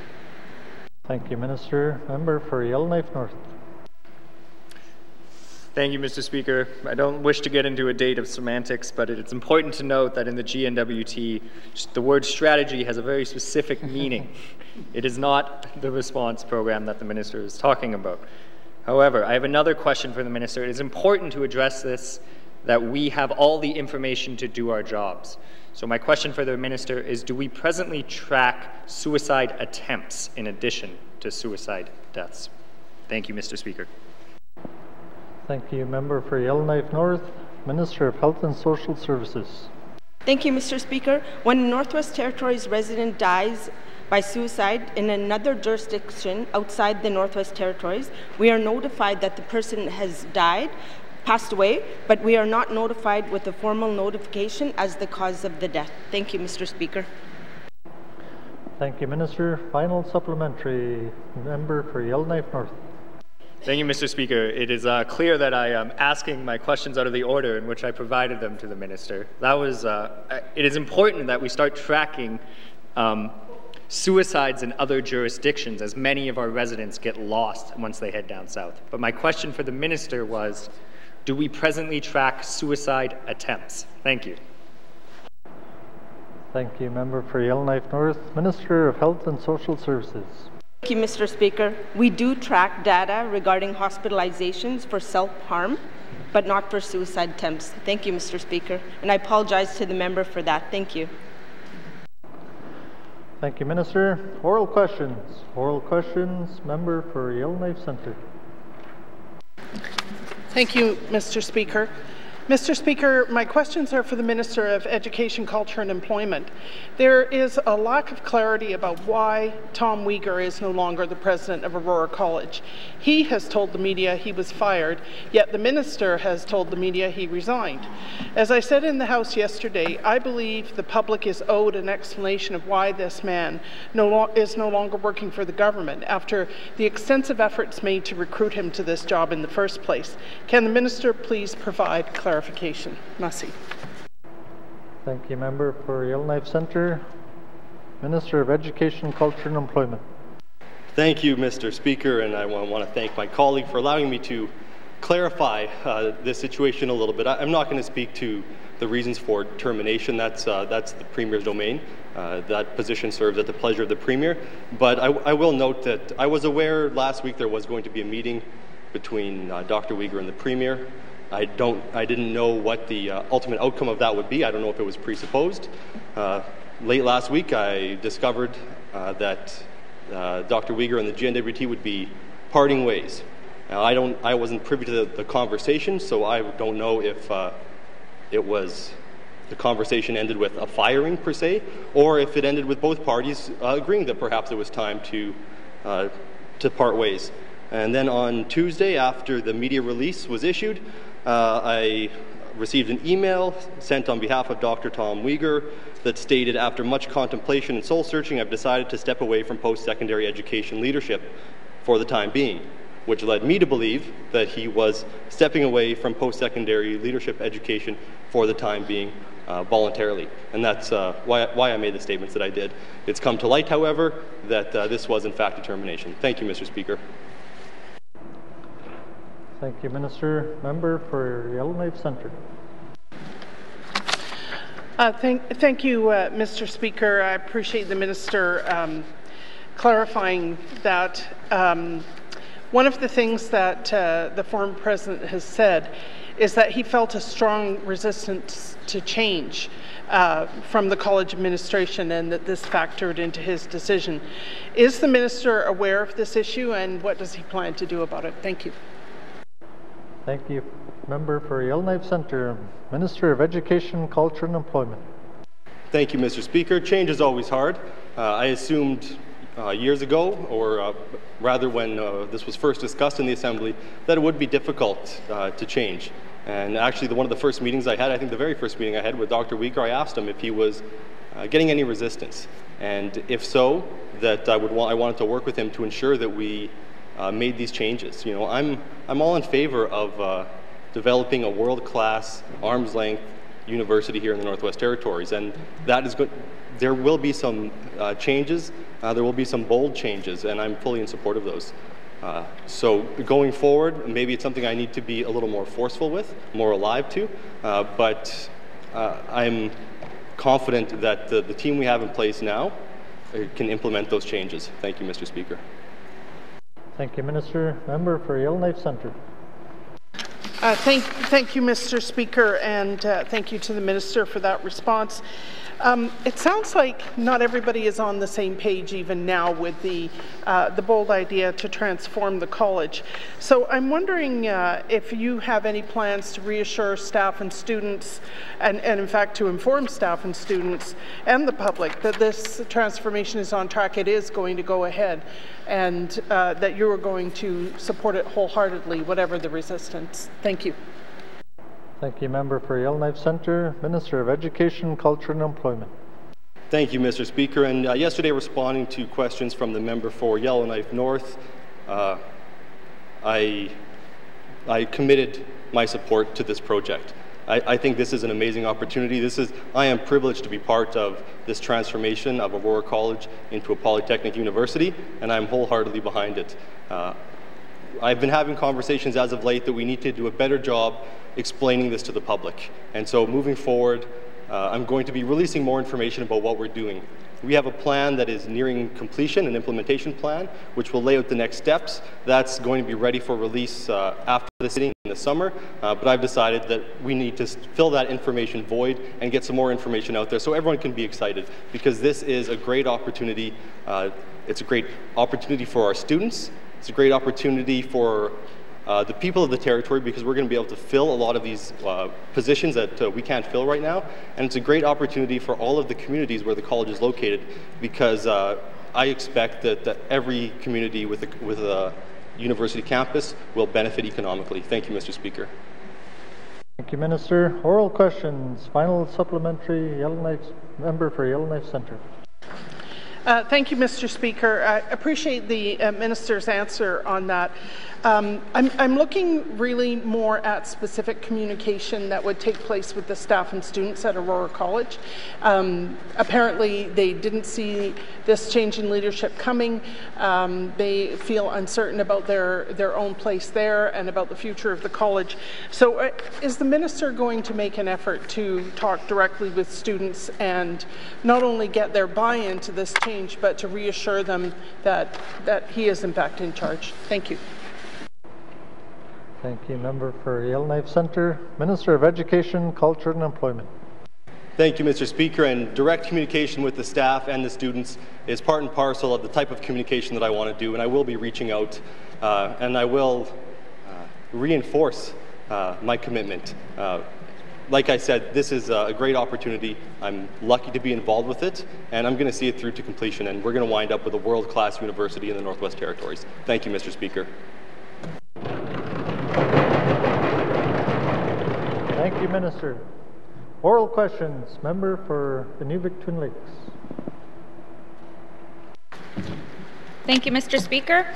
Thank you, Minister. Member for Yellowknife North. Thank you, Mister Speaker. I don't wish to get into a debate of semantics, but it's important to note that in the G N W T, the word strategy has a very specific meaning. It is not the response program that the Minister is talking about. However, I have another question for the Minister. It is important to address this, that we have all the information to do our jobs. So my question for the Minister is, do we presently track suicide attempts in addition to suicide deaths? Thank you, Mister Speaker. Thank you, Member for Yellowknife North. Minister of Health and Social Services. Thank you, Mister Speaker. When a Northwest Territories resident dies by suicide in another jurisdiction outside the Northwest Territories, we are notified that the person has died, passed away, but we are not notified with a formal notification as the cause of the death. Thank you, Mister Speaker. Thank you, Minister. Final supplementary, Member for Yellowknife North. Thank you, Mister Speaker. It is uh, clear that I am asking my questions out of the order in which I provided them to the Minister. That was, uh, it is important that we start tracking um, suicides in other jurisdictions, as many of our residents get lost once they head down south. But my question for the Minister was, do we presently track suicide attempts? Thank you. Thank you, Member for Yellowknife North. Minister of Health and Social Services. Thank you, Mister Speaker. We do track data regarding hospitalizations for self-harm, but not for suicide attempts. Thank you, Mister Speaker. And I apologize to the member for that. Thank you. Thank you, Minister. Oral questions. Oral questions. Member for Yellowknife Centre. Thank you, Mister Speaker. Mister Speaker, my questions are for the Minister of Education, Culture and Employment. There is a lack of clarity about why Tom Weegar is no longer the president of Aurora College. He has told the media he was fired, yet the minister has told the media he resigned. As I said in the House yesterday, I believe the public is owed an explanation of why this man no lo- is no longer working for the government after the extensive efforts made to recruit him to this job in the first place. Can the minister please provide clarity? Clarification. Massey. Thank you, member for Yellowknife Centre. Minister of Education, Culture and Employment. Thank you, Mister Speaker, and I want to thank my colleague for allowing me to clarify uh, this situation a little bit. I, I'm not going to speak to the reasons for termination. That's, uh, that's the Premier's domain. Uh, that position serves at the pleasure of the Premier. But I, I will note that I was aware last week there was going to be a meeting between uh, Doctor Weegar and the Premier. I don't. I didn't know what the uh, ultimate outcome of that would be. I don't know if it was presupposed. Uh, late last week, I discovered uh, that uh, Doctor Weegar and the G N W T would be parting ways. Uh, I don't. I wasn't privy to the, the conversation, so I don't know if uh, it was the conversation ended with a firing per se, or if it ended with both parties uh, agreeing that perhaps it was time to uh, to part ways. And then on Tuesday, after the media release was issued, Uh, I received an email sent on behalf of Doctor Tom Weegar that stated, after much contemplation and soul-searching, I've decided to step away from post-secondary education leadership for the time being, which led me to believe that he was stepping away from post-secondary leadership education for the time being uh, voluntarily. And that's uh, why, why I made the statements that I did. It's come to light, however, that uh, this was in fact a termination. Thank you, Mister Speaker. Thank you, Minister. Member for Yellowknife Centre. Uh, thank, thank you, uh, Mister Speaker. I appreciate the Minister um, clarifying that. Um, one of the things that uh, the former President has said is that he felt a strong resistance to change uh, from the college administration, and that this factored into his decision. Is the Minister aware of this issue, and what does he plan to do about it? Thank you. Thank you, member for Yellowknife Centre. Minister of Education, Culture and Employment. Thank you, Mister Speaker. Change is always hard. Uh, I assumed uh, years ago, or uh, rather when uh, this was first discussed in the Assembly, that it would be difficult uh, to change. And actually, the, one of the first meetings I had, I think the very first meeting I had with Doctor Weegar, I asked him if he was uh, getting any resistance. And if so, that I, would wa I wanted to work with him to ensure that we Uh, made these changes. You know, I'm I'm all in favor of uh, developing a world-class, arm's-length university here in the Northwest Territories, and that is good. There will be some uh, changes. Uh, there will be some bold changes, and I'm fully in support of those. Uh, so going forward, maybe it's something I need to be a little more forceful with, more alive to. Uh, but uh, I'm confident that the, the team we have in place now can implement those changes. Thank you, Mister Speaker. Thank you, Minister. Member for Yellowknife Centre. Uh, thank, thank you, Mister Speaker, and uh, thank you to the Minister for that response. Um, it sounds like not everybody is on the same page even now with the, uh, the bold idea to transform the college. So I'm wondering uh, if you have any plans to reassure staff and students, and, and in fact to inform staff and students and the public that this transformation is on track, it is going to go ahead, and uh, that you are going to support it wholeheartedly, whatever the resistance. Thank you. Thank you, member for Yellowknife Centre. Minister of Education, Culture and Employment. Thank you, Mister Speaker. And uh, yesterday, responding to questions from the member for Yellowknife North, uh, I, I committed my support to this project. I, I think this is an amazing opportunity. This is, I am privileged to be part of this transformation of Aurora College into a polytechnic university, and I'm wholeheartedly behind it. Uh, I've been having conversations as of late that we need to do a better job explaining this to the public. And so moving forward, uh, I'm going to be releasing more information about what we're doing. We have a plan that is nearing completion, an implementation plan, which will lay out the next steps. That's going to be ready for release uh, after the sitting in the summer, uh, but I've decided that we need to fill that information void and get some more information out there so everyone can be excited, because this is a great opportunity. Uh, it's a great opportunity for our students. It's a great opportunity for uh, the people of the territory, because we're going to be able to fill a lot of these uh, positions that uh, we can't fill right now. And it's a great opportunity for all of the communities where the college is located, because uh, I expect that, that every community with a, with a university campus will benefit economically. Thank you, Mister Speaker. Thank you, Minister. Oral questions. Final supplementary, Yellowknife member for Yellowknife Centre. Uh, thank you, Mister Speaker. I appreciate the uh, Minister's answer on that. Um, I'm, I'm looking really more at specific communication that would take place with the staff and students at Aurora College. Um, apparently, they didn't see this change in leadership coming. Um, they feel uncertain about their, their own place there and about the future of the college. So uh, is the Minister going to make an effort to talk directly with students and not only get their buy-in to this change, but to reassure them that, that he is in fact in charge? Thank you. Thank you, Member for Yellowknife Centre. Minister of Education, Culture and Employment. Thank you, Mister Speaker, and direct communication with the staff and the students is part and parcel of the type of communication that I want to do, and I will be reaching out uh, and I will uh, reinforce uh, my commitment. Uh, like I said, this is a great opportunity. I'm lucky to be involved with it, and I'm going to see it through to completion, and we're going to wind up with a world-class university in the Northwest Territories. Thank you, Mister Speaker. Thank you, Minister. Oral questions. Member for Inuvik Twin Lakes. Thank you, Mister Speaker.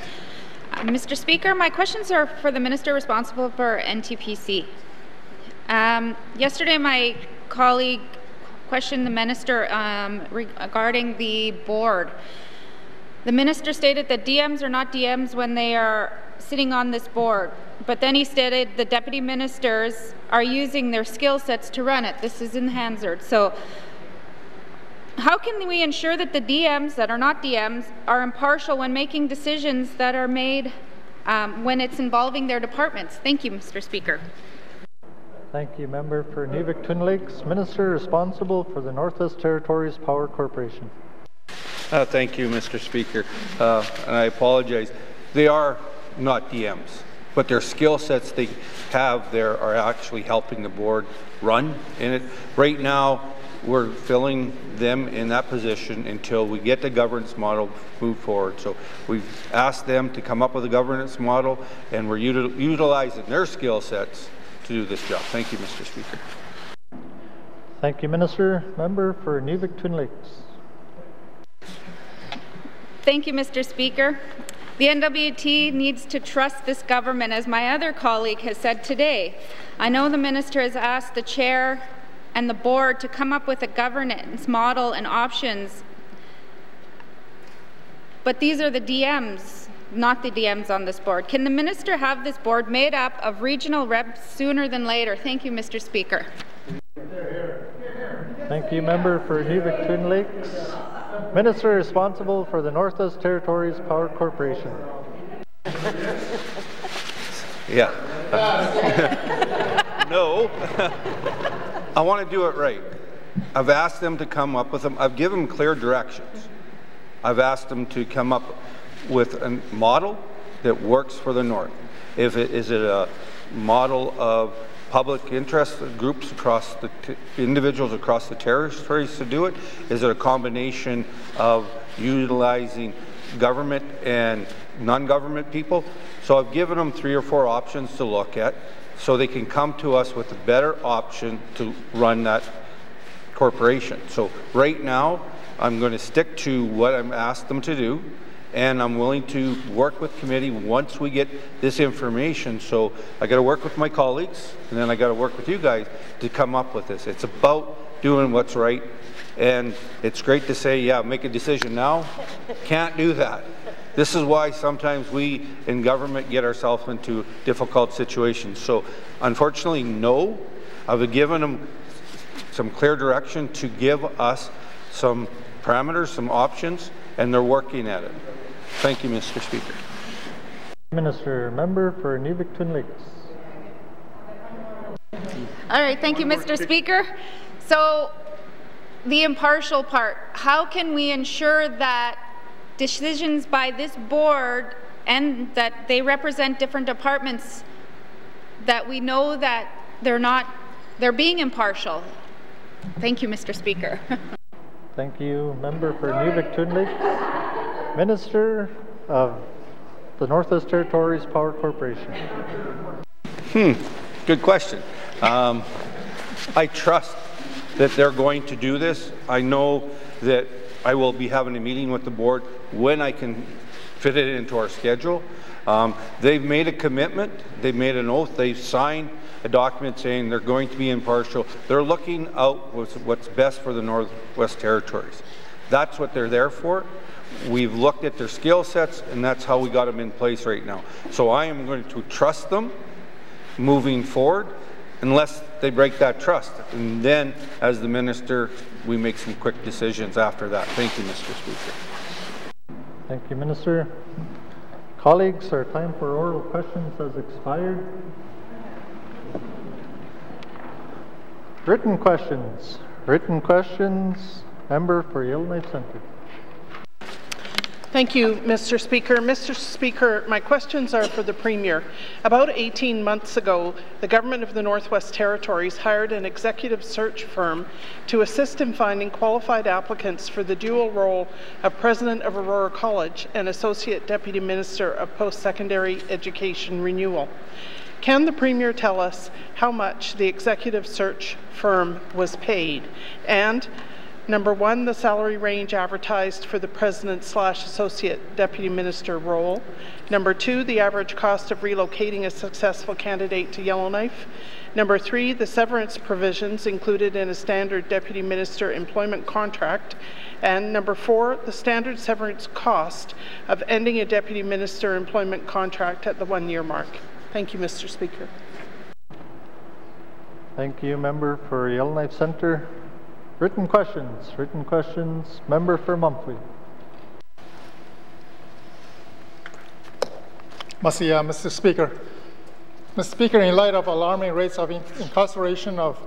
Uh, Mister Speaker, my questions are for the Minister responsible for N T P C. Um, yesterday, my colleague questioned the Minister um, regarding the board. The Minister stated that D Ms are not D Ms when they are sitting on this board, but then he stated the deputy ministers are using their skill sets to run it. This is in Hansard. So how can we ensure that the D Ms that are not D Ms are impartial when making decisions that are made um, when it's involving their departments? Thank you, Mister Speaker. Thank you, Member for Inuvik Twin Lakes. Minister responsible for the Northwest Territories Power Corporation. Uh, thank you, Mister Speaker, uh, and I apologize. They are not D Ms, but their skill sets they have there are actually helping the board run in it. Right now, we're filling them in that position until we get the governance model moved forward. So we've asked them to come up with a governance model, and we're util utilizing their skill sets to do this job. Thank you, Mister Speaker. Thank you, Minister. Member for Inuvik Twin Lakes. Thank you, Mister Speaker. The N W T needs to trust this government, as my other colleague has said today. I know the Minister has asked the Chair and the Board to come up with a governance model and options, but these are the D Ms, not the D Ms on this Board. Can the Minister have this Board made up of regional reps sooner than later? Thank you, Mister Speaker. Thank you, Member for Inuvik Twin Lakes. Minister responsible for the Northwest Territories Power Corporation. Yeah. No. I want to do it right. I've asked them to come up with them. I've given them clear directions. I've asked them to come up with a model that works for the North. If it, is it a model of public interest groups across the t individuals across the territories to do it? Is it a combination of utilizing government and non-government people? So I've given them three or four options to look at so they can come to us with a better option to run that corporation. So right now, I'm going to stick to what I've asked them to do, and I'm willing to work with committee once we get this information. So I got to work with my colleagues, and then I got to work with you guys to come up with this. It's about doing what's right, and it's great to say, yeah, make a decision now. Can't do that. This is why sometimes we in government get ourselves into difficult situations. So unfortunately, no. I've given them some clear direction to give us some parameters, some options, and they're working at it. Thank you, Mister Speaker. Minister, member for Inuvik Twin Lakes. All right, thank you, Mister Speaker. So, the impartial part, how can we ensure that decisions by this board and that they represent different departments, that we know that they're not, they're being impartial. Thank you, Mister Speaker. Thank you, member for Inuvik Twin Lakes, Minister of the Northwest Territories Power Corporation. Hmm, good question. Um, I trust that they're going to do this. I know that I will be having a meeting with the board when I can fit it into our schedule. Um, they've made a commitment, they've made an oath, they've signed a document saying they're going to be impartial. They're looking out what's best for the Northwest Territories. That's what they're there for. We've looked at their skill sets, and that's how we got them in place right now. So I am going to trust them moving forward, unless they break that trust. And then, as the minister, we make some quick decisions after that. Thank you, Mister Speaker. Thank you, Minister. Colleagues, our time for oral questions has expired. Written questions. Written questions. Member for Yellowknife Centre. Thank you, Mister Speaker. Mister Speaker, my questions are for the Premier. About eighteen months ago, the Government of the Northwest Territories hired an executive search firm to assist in finding qualified applicants for the dual role of President of Aurora College and Associate Deputy Minister of Post-Secondary Education Renewal. Can the Premier tell us how much the executive search firm was paid? And number one, the salary range advertised for the President slash Associate Deputy Minister role. Number two, the average cost of relocating a successful candidate to Yellowknife. Number three, the severance provisions included in a standard Deputy Minister employment contract. And number four, the standard severance cost of ending a Deputy Minister employment contract at the one-year mark. Thank you, Mister Speaker. Thank you, member for Yellowknife Centre. Written questions. Written questions. Member for Mumphrey. Masiya, Mister Speaker. Mister Speaker, in light of alarming rates of incarceration of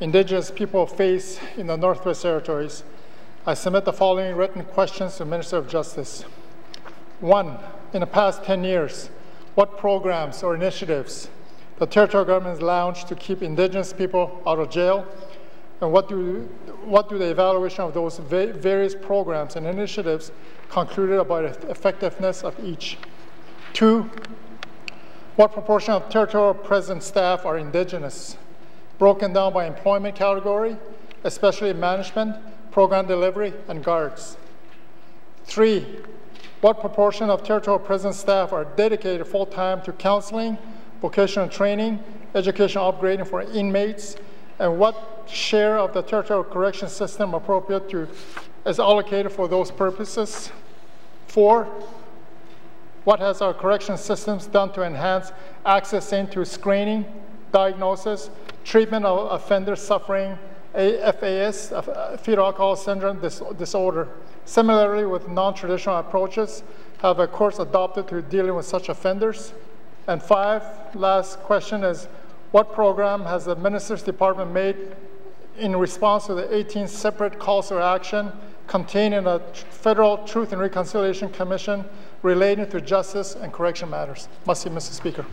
Indigenous people faced in the Northwest Territories, I submit the following written questions to the Minister of Justice. One, in the past ten years, what programs or initiatives the Territorial Government has launched to keep Indigenous people out of jail? And what do, what do the evaluation of those va various programs and initiatives concluded about the effectiveness of each? Two, what proportion of territorial present staff are Indigenous, broken down by employment category, especially management, program delivery, and guards? Three, what proportion of territorial present staff are dedicated full-time to counseling, vocational training, educational upgrading for inmates, and what share of the territorial correction system appropriate to is allocated for those purposes? Four, what has our correction systems done to enhance access into screening, diagnosis, treatment of offenders suffering F A S, fetal alcohol syndrome dis disorder? Similarly, with non-traditional approaches, have a course adopted to dealing with such offenders? And five, last question is, what program has the Minister's Department made in response to the eighteen separate calls for action contained in a Federal Truth and Reconciliation Commission relating to justice and correction matters? Must see, Mister Speaker.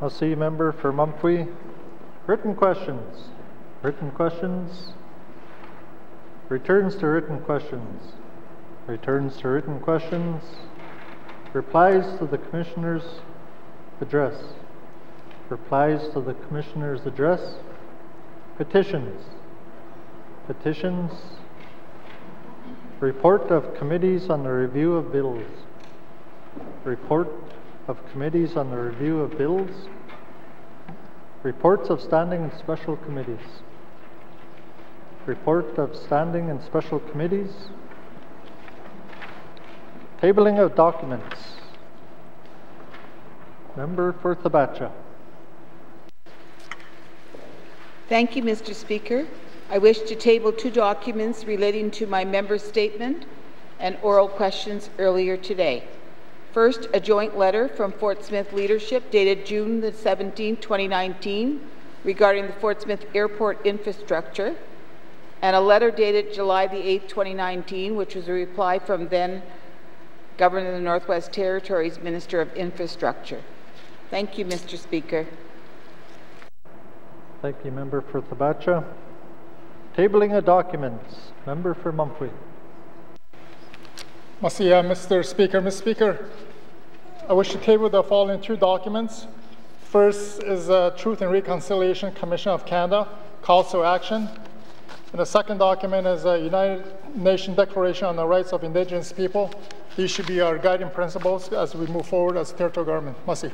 I'll see member for Mumphrey. Written questions. Written questions. Returns to written questions. Returns to written questions. Replies to the Commissioner's address. Replies to the Commissioner's address. Petitions. Petitions. Report of committees on the review of bills. Report of committees on the review of bills. Reports of standing and special committees. Report of standing and special committees. Tabling of documents. Member for Thebacha. Thank you, Mister Speaker. I wish to table two documents relating to my member statement and oral questions earlier today. First, a joint letter from Fort Smith leadership dated June the seventeenth, twenty nineteen, regarding the Fort Smith Airport infrastructure, and a letter dated July the eighth, twenty nineteen, which was a reply from then Governor of the Northwest Territories, Minister of Infrastructure. Thank you, Mister Speaker. Thank you, Member for Thebacha. Tabling of documents, Member for Mumphrey. Masiya, Mister Speaker. Mister Speaker, I wish to table the following two documents. First is the uh, Truth and Reconciliation Commission of Canada, Calls to Action. And the second document is a United Nations Declaration on the Rights of Indigenous People. These should be our guiding principles as we move forward as territorial government. Masi.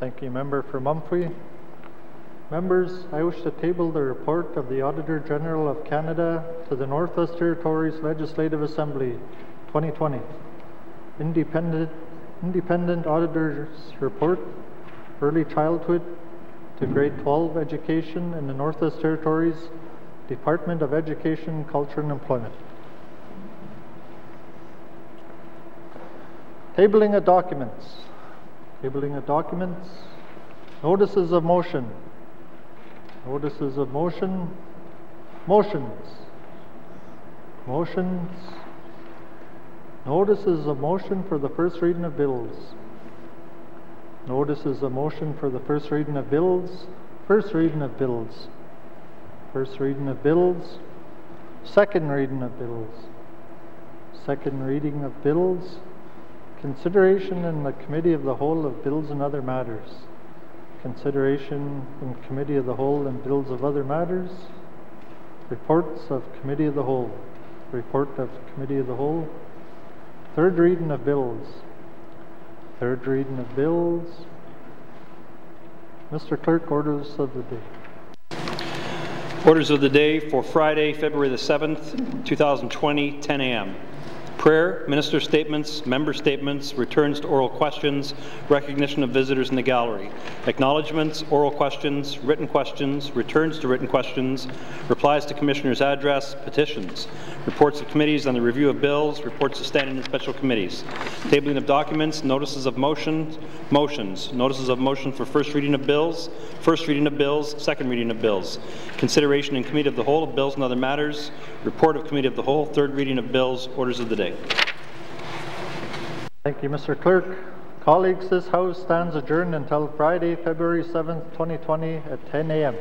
Thank you, Member for Mumphrey. Members, I wish to table the report of the Auditor General of Canada to the Northwest Territories Legislative Assembly twenty twenty. Independent, independent Auditor's Report, Early Childhood to Grade twelve Education in the Northwest Territories, Department of Education, Culture and Employment. Tabling of documents. Tabling of documents. Notices of motion. Notices of motion, motions, motions, notices of motion for the first reading of bills, notices of motion for the first reading of bills, first reading of bills, first reading of bills, second reading of bills, second reading of bills, consideration in the Committee of the Whole of Bills and Other Matters. Consideration in Committee of the Whole and Bills of Other Matters. Reports of Committee of the Whole. Report of Committee of the Whole. Third reading of bills. Third reading of bills. Mister Clerk, orders of the day. Orders of the day for Friday, February the seventh, two thousand twenty, ten A M Prayer, minister statements, member statements, returns to oral questions, recognition of visitors in the gallery, acknowledgements, oral questions, written questions, returns to written questions, replies to commissioner's address, petitions, reports of committees on the review of bills, reports of standing and special committees, tabling of documents, notices of motion, motions, notices of motion for first reading of bills, first reading of bills, second reading of bills, consideration in committee of the whole of bills and other matters, report of committee of the whole, third reading of bills, orders of the day. Thank you, Mister Clerk. Colleagues, this House stands adjourned until Friday, February seventh, twenty twenty at ten A M